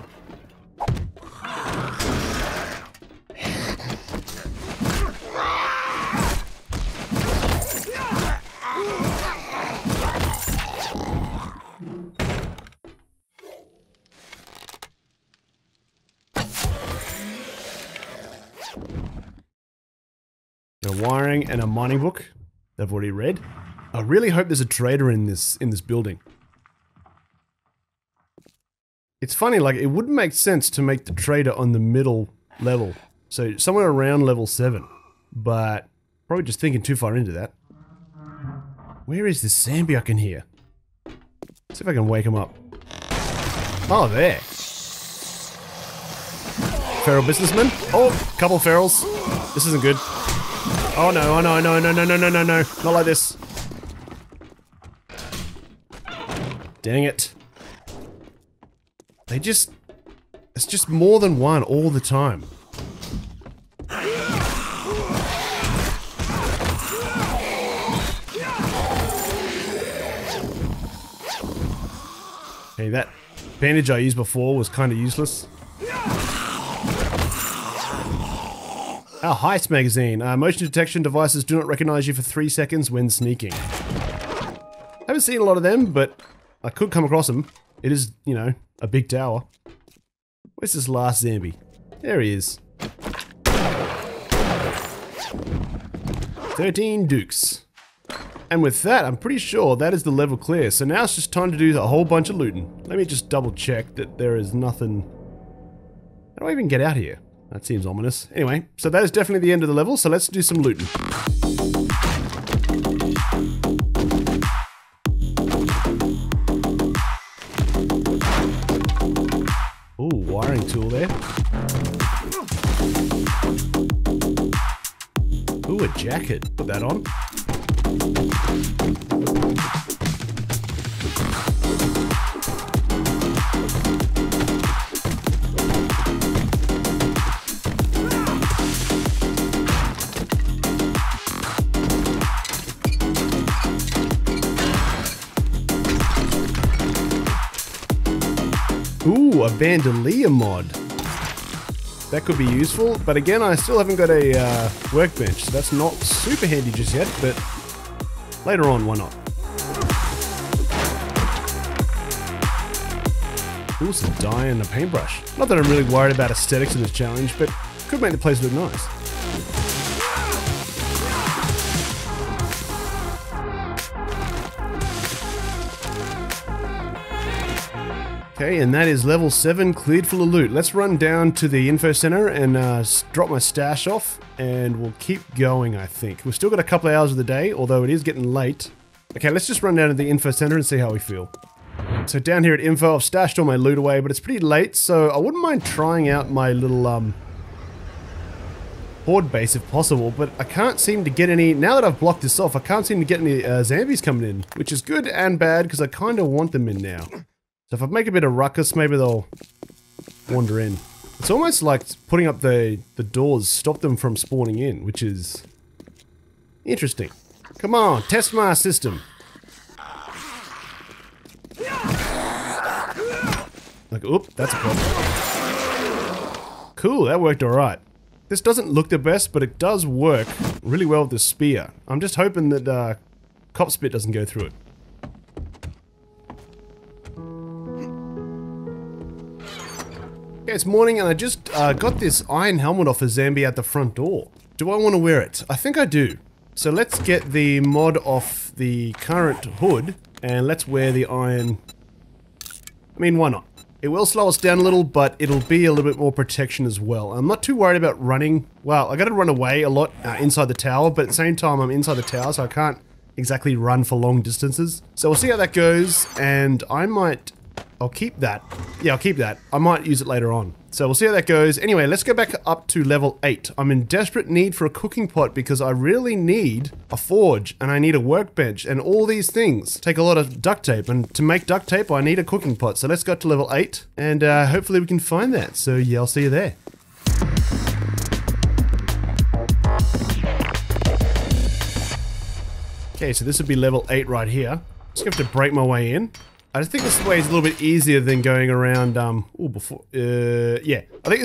Wiring and a mining book that I've already read. I really hope there's a trader in this building. It's funny, like it wouldn't make sense to make the trader on the middle level, so somewhere around level 7, but probably just thinking too far into that. Where is this zombie I can hear? Let's see if I can wake him up. Oh, there. Feral businessman. Oh, couple ferals. This isn't good. Oh no, oh no, no, no, no, no, no, no, no. Not like this. Dang it. They just... It's just more than one all the time. Hey, that bandage I used before was kind of useless. Our heist magazine. Motion detection devices do not recognize you for 3 seconds when sneaking. Haven't seen a lot of them, but I could come across them. It is, you know, a big tower. Where's this last zombie? There he is. 13 dukes. And with that, I'm pretty sure that is the level clear. So now it's just time to do a whole bunch of looting. Let me just double check that there is nothing. How do I even get out here? That seems ominous. Anyway, so that is definitely the end of the level. So let's do some looting. Ooh, wiring tool there. Ooh, a jacket. Put that on. Ooh, a bandolier mod. That could be useful, but again, I still haven't got a workbench, so that's not super handy just yet, but later on, why not? Ooh, some dye and a paintbrush. Not that I'm really worried about aesthetics in this challenge, but could make the place look nice. Okay, and that is level 7 cleared for the loot. Let's run down to the info center and drop my stash off, and we'll keep going, I think. We've still got a couple of hours of the day, although it is getting late. Okay, let's just run down to the info center and see how we feel. So down here at info, I've stashed all my loot away, but it's pretty late, so I wouldn't mind trying out my little horde base if possible, but I can't seem to get any. Now that I've blocked this off, I can't seem to get any zombies coming in, which is good and bad, because I kind of want them in now. So if I make a bit of ruckus, maybe they'll wander in. It's almost like putting up the doors stop them from spawning in, which is interesting. Come on, test my system. Like, oop, that's a problem. Cool, that worked alright. This doesn't look the best, but it does work really well with the spear. I'm just hoping that cop spit doesn't go through it. It's morning and I just got this iron helmet off a zombie at the front door. Do I want to wear it? I think I do. So let's get the mod off the current hood and let's wear the iron. I mean, why not? It will slow us down a little, but it'll be a little bit more protection as well. I'm not too worried about running. Well, I gotta run away a lot inside the tower, but at the same time I'm inside the tower, so I can't exactly run for long distances. So we'll see how that goes, and I'll keep that. Yeah, I'll keep that. I might use it later on. So we'll see how that goes. Anyway, let's go back up to level 8. I'm in desperate need for a cooking pot because I really need a forge and I need a workbench and all these things take a lot of duct tape, and to make duct tape, I need a cooking pot. So let's go to level 8 and hopefully we can find that. So yeah, I'll see you there. Okay, so this would be level 8 right here. Just gonna have to break my way in. I just think this way is a little bit easier than going around, I think this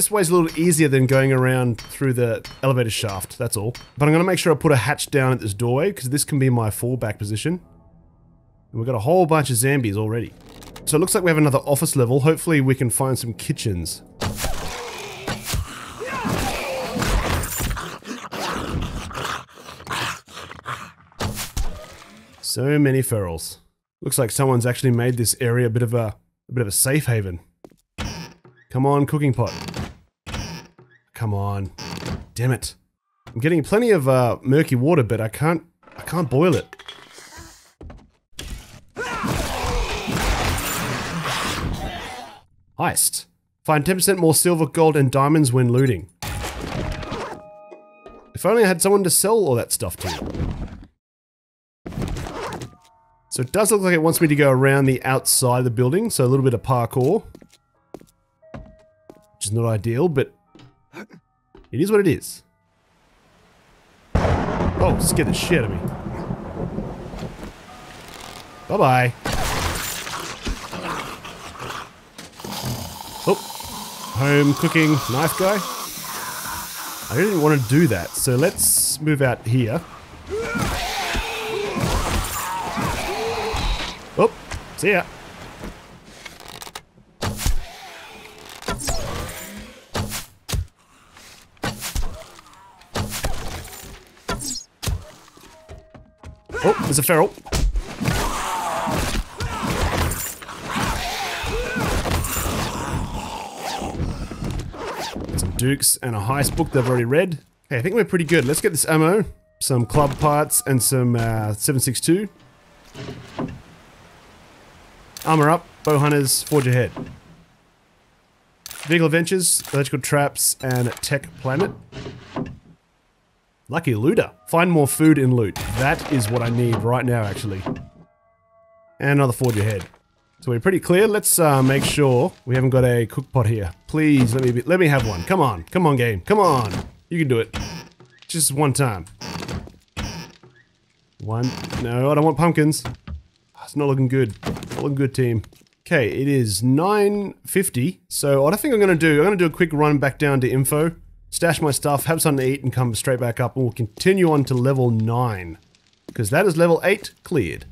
way is a little easier than going around through the elevator shaft, that's all. But I'm going to make sure I put a hatch down at this doorway, because this can be my fallback position. And we've got a whole bunch of zombies already. So it looks like we have another office level. Hopefully we can find some kitchens. So many ferals. Looks like someone's actually made this area a bit of a safe haven. Come on, cooking pot. Come on. Damn it. I'm getting plenty of murky water, but I can't boil it. Heist. Find 10% more silver, gold, and diamonds when looting. If only I had someone to sell all that stuff to. So it does look like it wants me to go around the outside of the building, so a little bit of parkour. Which is not ideal, but it is what it is. Oh, scared the shit out of me. Bye-bye. Oh, home cooking knife guy. I didn't want to do that, so let's move out here. See ya. Oh, there's a feral. Some dukes and a heist book they've already read. Hey, I think we're pretty good. Let's get this ammo, some club parts, and some 7.62. Armor up, bow hunters, forge ahead. Vehicle adventures, electrical traps, and tech planet. Lucky looter. Find more food and loot. That is what I need right now, actually. And another forge ahead. So we're pretty clear. Let's make sure we haven't got a cook pot here. Please let me have one. Come on, come on, game, come on. You can do it. Just one time. One. No, I don't want pumpkins. It's not looking good. Not looking good, team. Okay, it is 9:50. So what I think I'm gonna do a quick run back down to info. Stash my stuff, have something to eat, and come straight back up, and we'll continue on to level 9. Because that is level 8 cleared.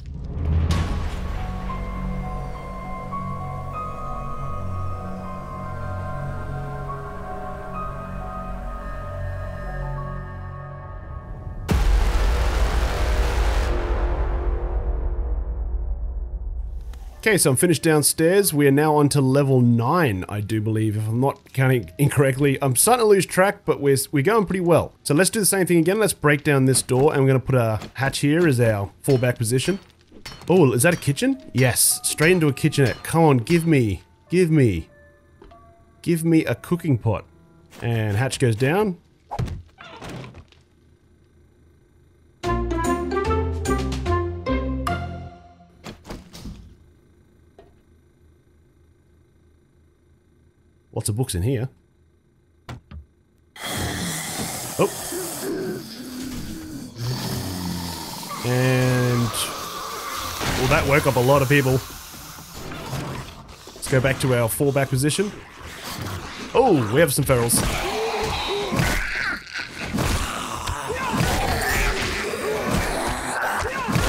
Okay, so I'm finished downstairs. We are now on to level 9, I do believe, if I'm not counting incorrectly. I'm starting to lose track, but we're going pretty well. So let's do the same thing again. Let's break down this door, and we're going to put a hatch here as our fallback position. Oh, is that a kitchen? Yes, straight into a kitchenette. Come on, give me a cooking pot. And hatch goes down. Lots of books in here. Oh. And... well, that woke up a lot of people. Let's go back to our fallback position. Oh, we have some ferals.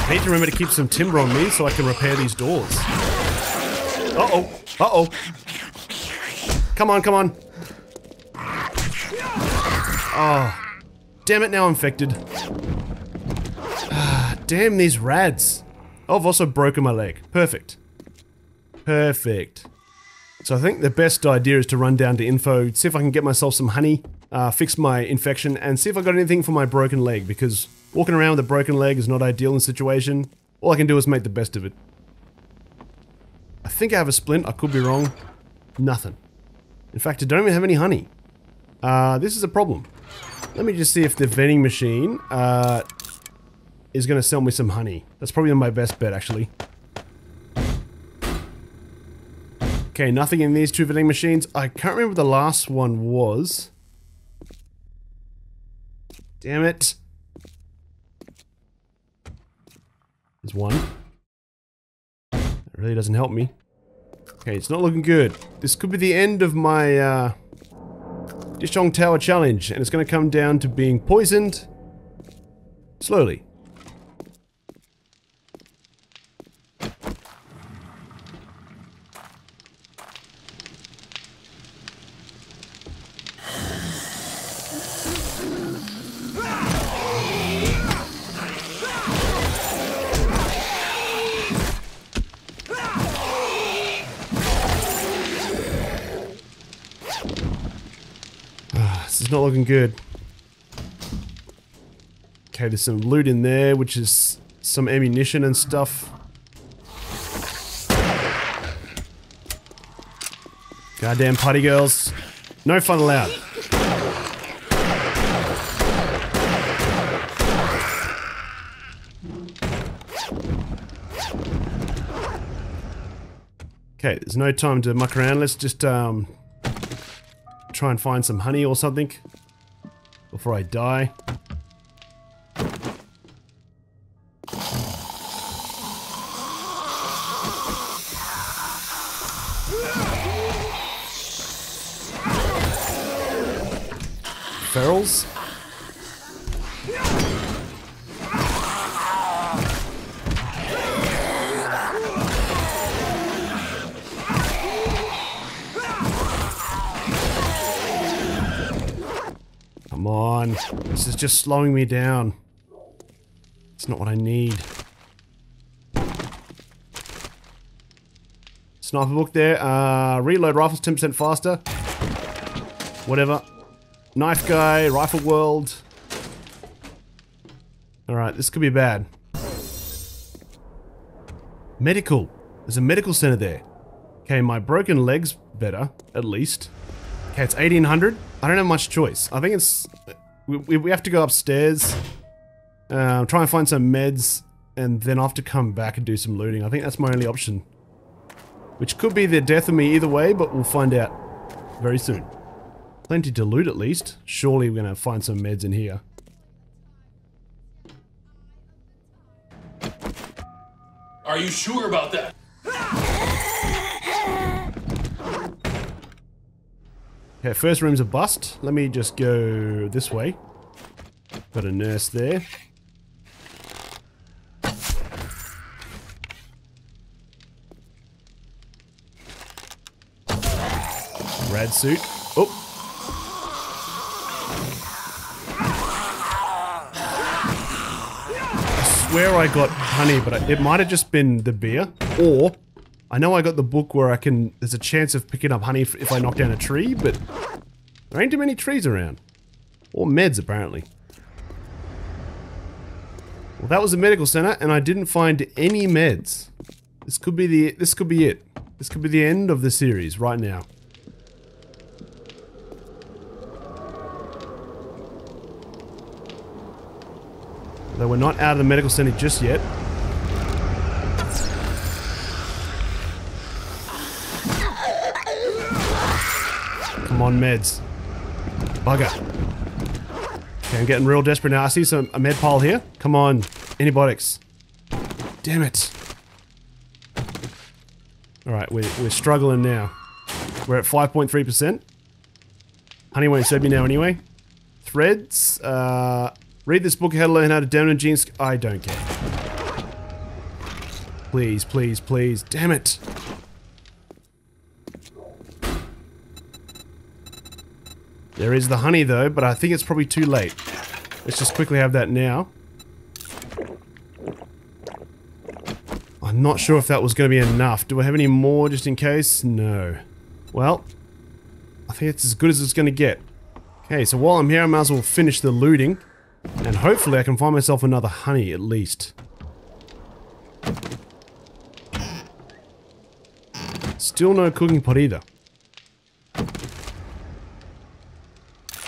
I need to remember to keep some timber on me so I can repair these doors. Uh-oh. Uh-oh. Come on, come on. Oh. Damn it, now I'm infected. Damn these rads. Oh, I've also broken my leg. Perfect. Perfect. So I think the best idea is to run down to info, see if I can get myself some honey, fix my infection, and see if I got anything for my broken leg, because walking around with a broken leg is not ideal in the situation. All I can do is make the best of it. I think I have a splint. I could be wrong. Nothing. In fact, I don't even have any honey. This is a problem. Let me just see if the vending machine is going to sell me some honey. That's probably my best bet, actually. Okay, nothing in these two vending machines. I can't remember what the last one was. Damn it. There's one. That really doesn't help me. Okay, it's not looking good. This could be the end of my Dishong Tower Challenge, and it's going to come down to being poisoned slowly. It's not looking good. Okay, there's some loot in there, which is some ammunition and stuff. Goddamn party girls. No fun allowed. Okay, there's no time to muck around. Let's just, try and find some honey or something before I die. Ferals. Come on. This is just slowing me down. It's It's not what I need. Sniper book there. Reload rifles 10% faster. Whatever. Knife guy, rifle world. Alright, this could be bad. Medical. There's a medical center there. Okay, my broken leg's better, at least. Okay, it's 1800. I don't have much choice. I think it's... We have to go upstairs. Try and find some meds. And then I'll have to come back and do some looting. I think that's my only option. Which could be the death of me either way, but we'll find out very soon. Plenty to loot, at least. Surely we're gonna find some meds in here. Are you sure about that? Okay, first room's a bust. Let me just go this way. Got a nurse there. Rad suit. Oh. I swear I got honey, but it might have just been the beer. Or, I know I got the book where I can... There's a chance of picking up honey if I knock down a tree, but... There ain't too many trees around. Or meds, apparently. Well, that was the medical center, and I didn't find any meds. This could be the... This could be it. This could be the end of the series right now. Though we're not out of the medical center just yet. Come on, meds. Bugger. Okay, I'm getting real desperate now. I see a med pile here. Come on. Antibiotics. Damn it. Alright, we're struggling now. We're at 5.3%. Honey won't serve me now anyway. Threads. Read this book, how to learn how to damage genes. I don't care. Please, please, please. Damn it. There is the honey though, but I think it's probably too late. Let's just quickly have that now. I'm not sure if that was going to be enough. Do I have any more just in case? No. Well, I think it's as good as it's going to get. Okay, so while I'm here, I might as well finish the looting. And hopefully I can find myself another honey, at least. Still no cooking pot either.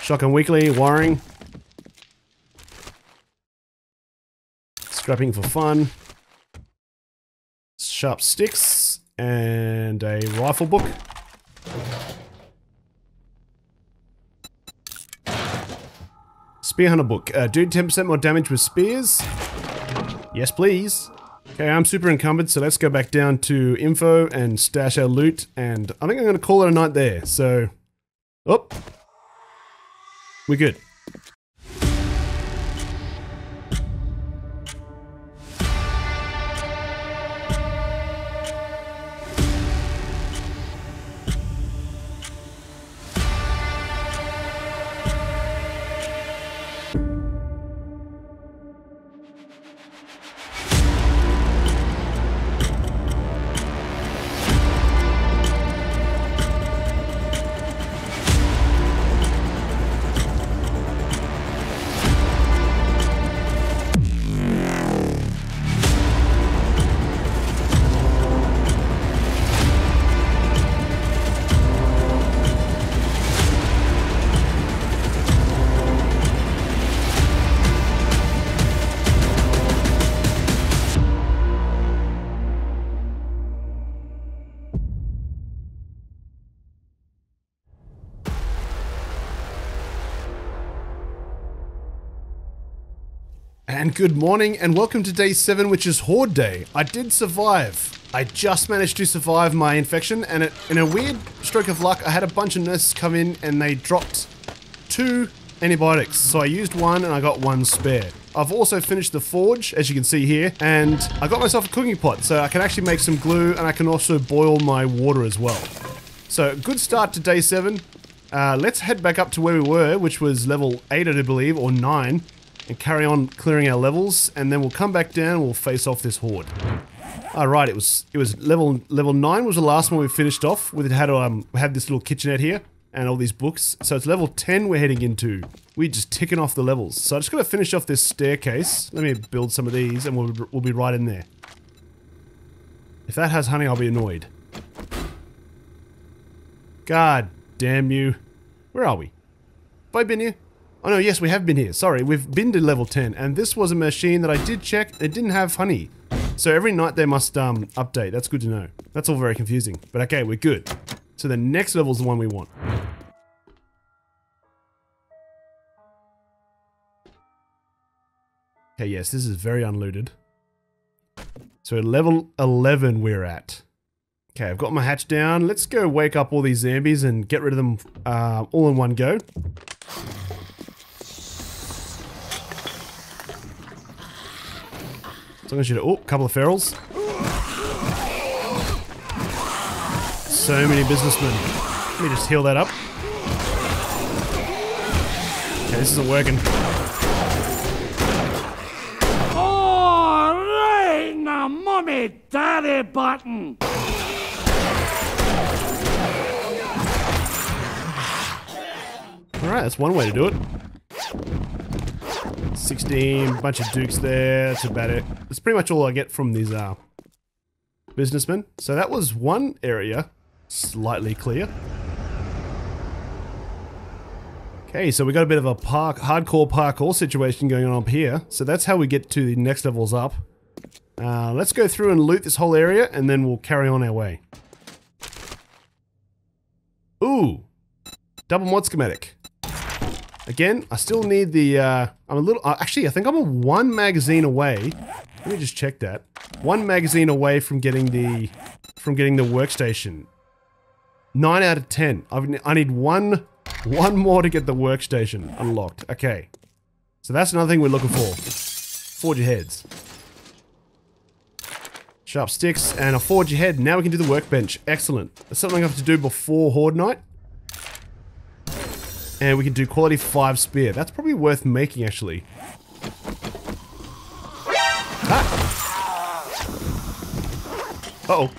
Shotgun weekly, wiring. Scrapping for fun. Sharp sticks. And a rifle book. Spear hunter book. Do 10% more damage with spears. Yes, please. Okay, I'm super encumbered, so let's go back down to info and stash our loot. And I think I'm going to call it a night there. So, oh, we're good. And good morning and welcome to day 7, which is Horde Day. I did survive. I just managed to survive my infection, and in a weird stroke of luck, I had a bunch of nurses come in and they dropped 2 antibiotics. So I used one and I got one spare. I've also finished the forge, as you can see here, and I got myself a cooking pot, so I can actually make some glue and I can also boil my water as well. So good start to day 7. Let's head back up to where we were, which was level 8, I believe, or 9. and carry on clearing our levels, and then we'll come back down and we'll face off this horde. Alright, it was level 9 was the last one we finished off with. It had had this little kitchenette here and all these books. So it's level 10 we're heading into. We're just ticking off the levels. So I just gotta finish off this staircase. Let me build some of these and we'll be right in there. If that has honey, I'll be annoyed. God damn you. Where are we? Have I been here? Oh no, yes, we have been here. Sorry, we've been to level 10. And this was a machine that I did check. It didn't have honey. So every night they must update. That's good to know. That's all very confusing. But okay, we're good. So the next level's the one we want. Okay, yes, this is very unlooted. So level 11 we're at. Okay, I've got my hatch down. Let's go wake up all these zombies and get rid of them all in one go. So I'm gonna shoot a couple of ferals. So many businessmen. Let me just heal that up. Okay, this isn't working. Alright, now mommy, daddy button. Alright, that's one way to do it. 16, bunch of dukes there, that's about it. That's pretty much all I get from these businessmen. So that was one area slightly clear. Okay, so we got a bit of a hardcore parkour situation going on up here. So that's how we get to the next levels up. Let's go through and loot this whole area and then we'll carry on our way. Ooh, double mod schematic. Again, I still need the, I'm a little, actually I think I'm one magazine away. Let me just check that. One magazine away from getting the, workstation. 9 out of 10. I need one more to get the workstation unlocked. Okay. So that's another thing we're looking for. Forge your heads. Sharp sticks and a forge your head. Now we can do the workbench. Excellent. That's something I have to do before Horde Night. And we can do quality 5 spear. That's probably worth making, actually. Ah. Uh-oh.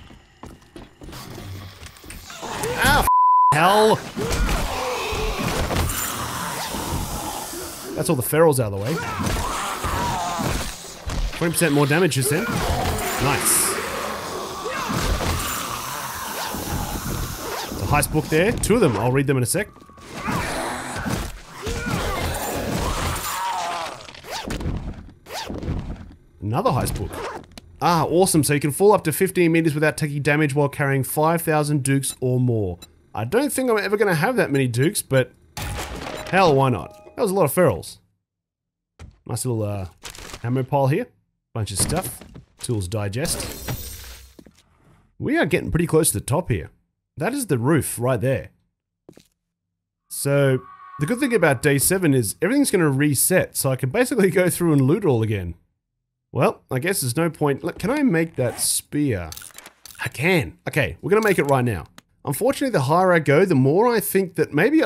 Ah, hell. That's all the ferals out of the way. 20% more damage just then. Nice. There's a heist book there. 2 of them. I'll read them in a sec. Another heist book. Ah, awesome. So you can fall up to 15 meters without taking damage while carrying 5,000 dukes or more. I don't think I'm ever going to have that many dukes, but hell, why not? That was a lot of ferals. Nice little ammo pile here. Bunch of stuff. Tools digest. We are getting pretty close to the top here. That is the roof right there. So the good thing about day 7 is everything's going to reset. So I can basically go through and loot all again. Well, I guess there's no point. Look, can I make that spear? I can. Okay, we're going to make it right now. Unfortunately, the higher I go, the more I think that maybe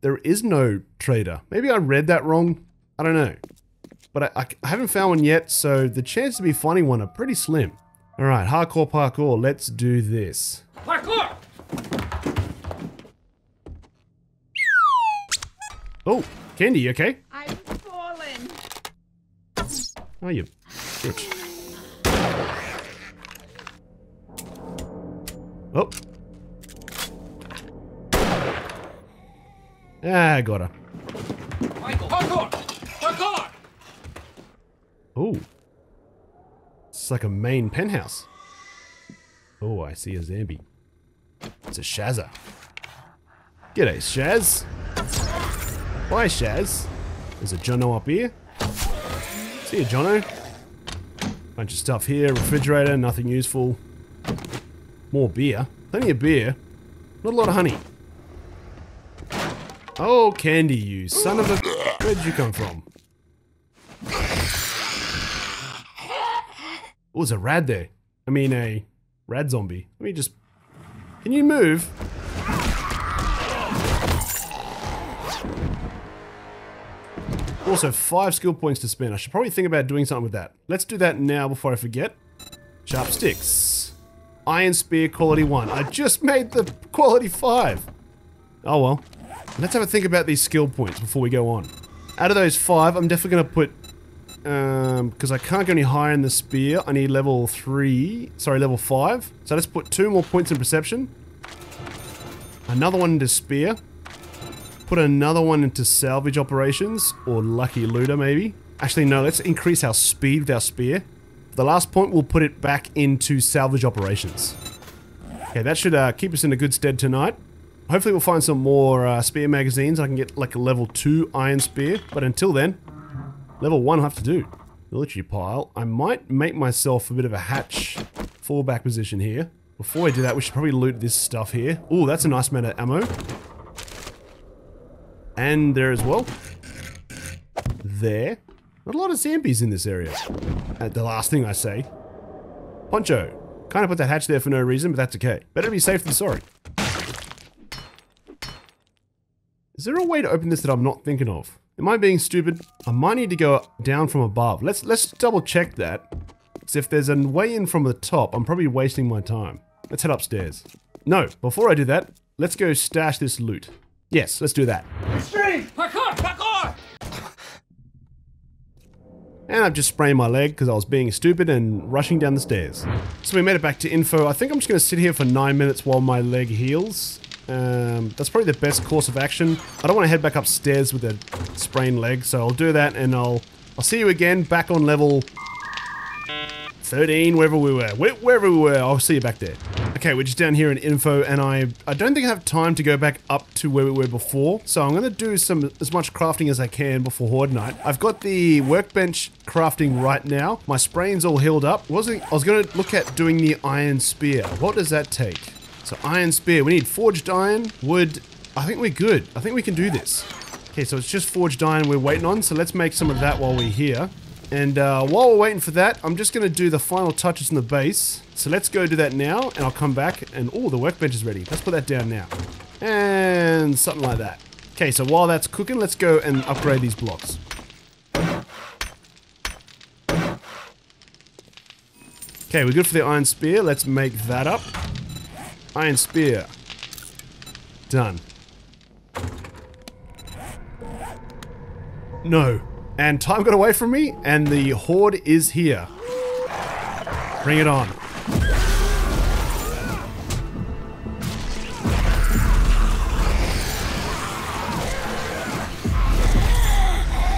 there is no trader. Maybe I read that wrong. I don't know. But I haven't found one yet, so the chances of me finding one are pretty slim. All right, hardcore parkour. Let's do this. Parkour! Oh, Candy, you okay? I'm falling. Oh, you... Good. Oh. Ah, got her. Oh. It's like a main penthouse. Oh, I see a zombie. It's a Shazza. G'day, Shaz. Bye, Shaz. There's a Jono up here. See you, Jono. Bunch of stuff here, refrigerator, nothing useful. More beer. Plenty of beer. Not a lot of honey. Oh, Candy, you son of a... Where'd you come from? Oh, there's a rad there. I mean, a rad zombie. Let me just... Can you move? Also, 5 skill points to spend. I should probably think about doing something with that. Let's do that now before I forget. Sharp sticks. Iron spear, quality 1. I just made the quality 5. Oh well. Let's have a think about these skill points before we go on. Out of those 5, I'm definitely going to put... because I can't go any higher in the spear. I need level 3. Sorry, level 5. So let's put 2 more points in perception. Another one into spear. Put another one into salvage operations. Or lucky looter, maybe. Actually, no. Let's increase our speed with our spear. The last point, we'll put it back into salvage operations. Okay, that should keep us in a good stead tonight. Hopefully we'll find some more spear magazines. I can get like a level 2 iron spear. But until then, level 1 I'll have to do. Military pile. I might make myself a bit of a hatch fallback position here. Before I do that, we should probably loot this stuff here. Ooh, that's a nice amount of ammo. And there as well. There. Not a lot of zombies in this area. The last thing I say. Poncho. Kind of put that hatch there for no reason, but that's okay. Better be safe than sorry. Is there a way to open this that I'm not thinking of? Am I being stupid? I might need to go down from above. Let's double check that. Because if there's a way in from the top, I'm probably wasting my time. Let's head upstairs. No, before I do that, let's go stash this loot. Yes, let's do that. Street! Parkour! Parkour! And I've just sprained my leg because I was being stupid and rushing down the stairs. So we made it back to info. I think I'm just going to sit here for 9 minutes while my leg heals. That's probably the best course of action. I don't want to head back upstairs with a sprained leg, so I'll do that and I'll see you again back on level 13, wherever we were. Wherever we were, I'll see you back there. Okay, we're just down here in info and I don't think I have time to go back up to where we were before, so I'm going to do as much crafting as I can before Horde Night. I've got the workbench crafting right now. My sprain's all healed up. I was going to look at doing the iron spear. What does that take? So iron spear, we need forged iron, wood. I think we're good. I think we can do this. Okay, so it's just forged iron we're waiting on. So let's make some of that while we're here. And while we're waiting for that, I'm just going to do the final touches on the base. So let's go do that now and I'll come back and oh, the workbench is ready. Let's put that down now. And something like that. Okay, so while that's cooking, let's go and upgrade these blocks. Okay, we're good for the iron spear. Let's make that up. Iron spear. Done. No. And time got away from me, and the horde is here. Bring it on.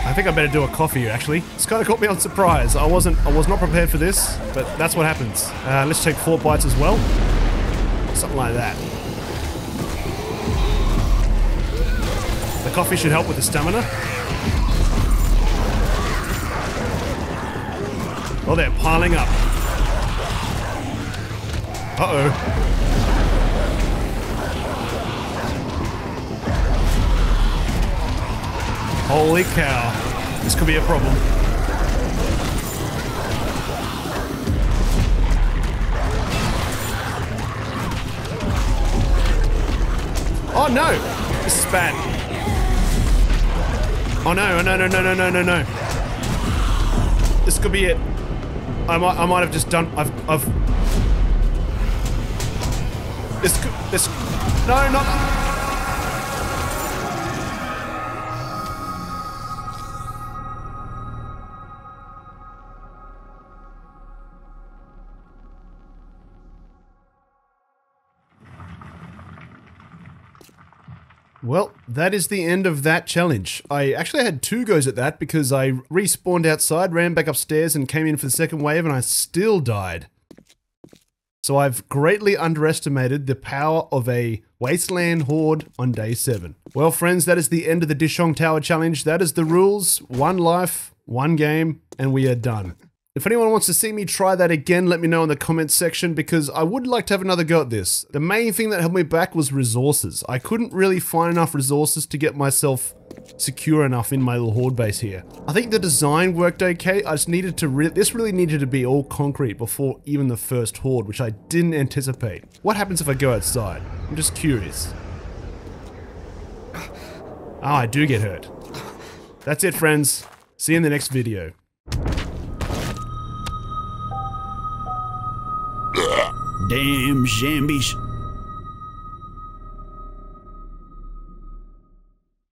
I think I better do a coffee, actually. It's kind of caught me on surprise. I was not prepared for this, but that's what happens. Let's take 4 bites as well. Something like that. The coffee should help with the stamina. Oh, they're piling up. Uh-oh. Holy cow. This could be a problem. Oh no! This is bad. Oh no, no, no, no, no, no, no, no. This could be it. I might have just done, This, no, not. Well, that is the end of that challenge. I actually had 2 goes at that because I respawned outside, ran back upstairs and came in for the second wave and I still died. So I've greatly underestimated the power of a wasteland horde on day 7. Well friends, that is the end of the Dishong Tower Challenge. That is the rules, 1 life, 1 game, and we are done. If anyone wants to see me try that again, let me know in the comments section because I would like to have another go at this. The main thing that held me back was resources. I couldn't really find enough resources to get myself secure enough in my little horde base here. I think the design worked okay. I just needed to really needed to be all concrete before even the first horde, which I didn't anticipate. What happens if I go outside? I'm just curious. Oh, I do get hurt. That's it, friends. See you in the next video. Damn zombies.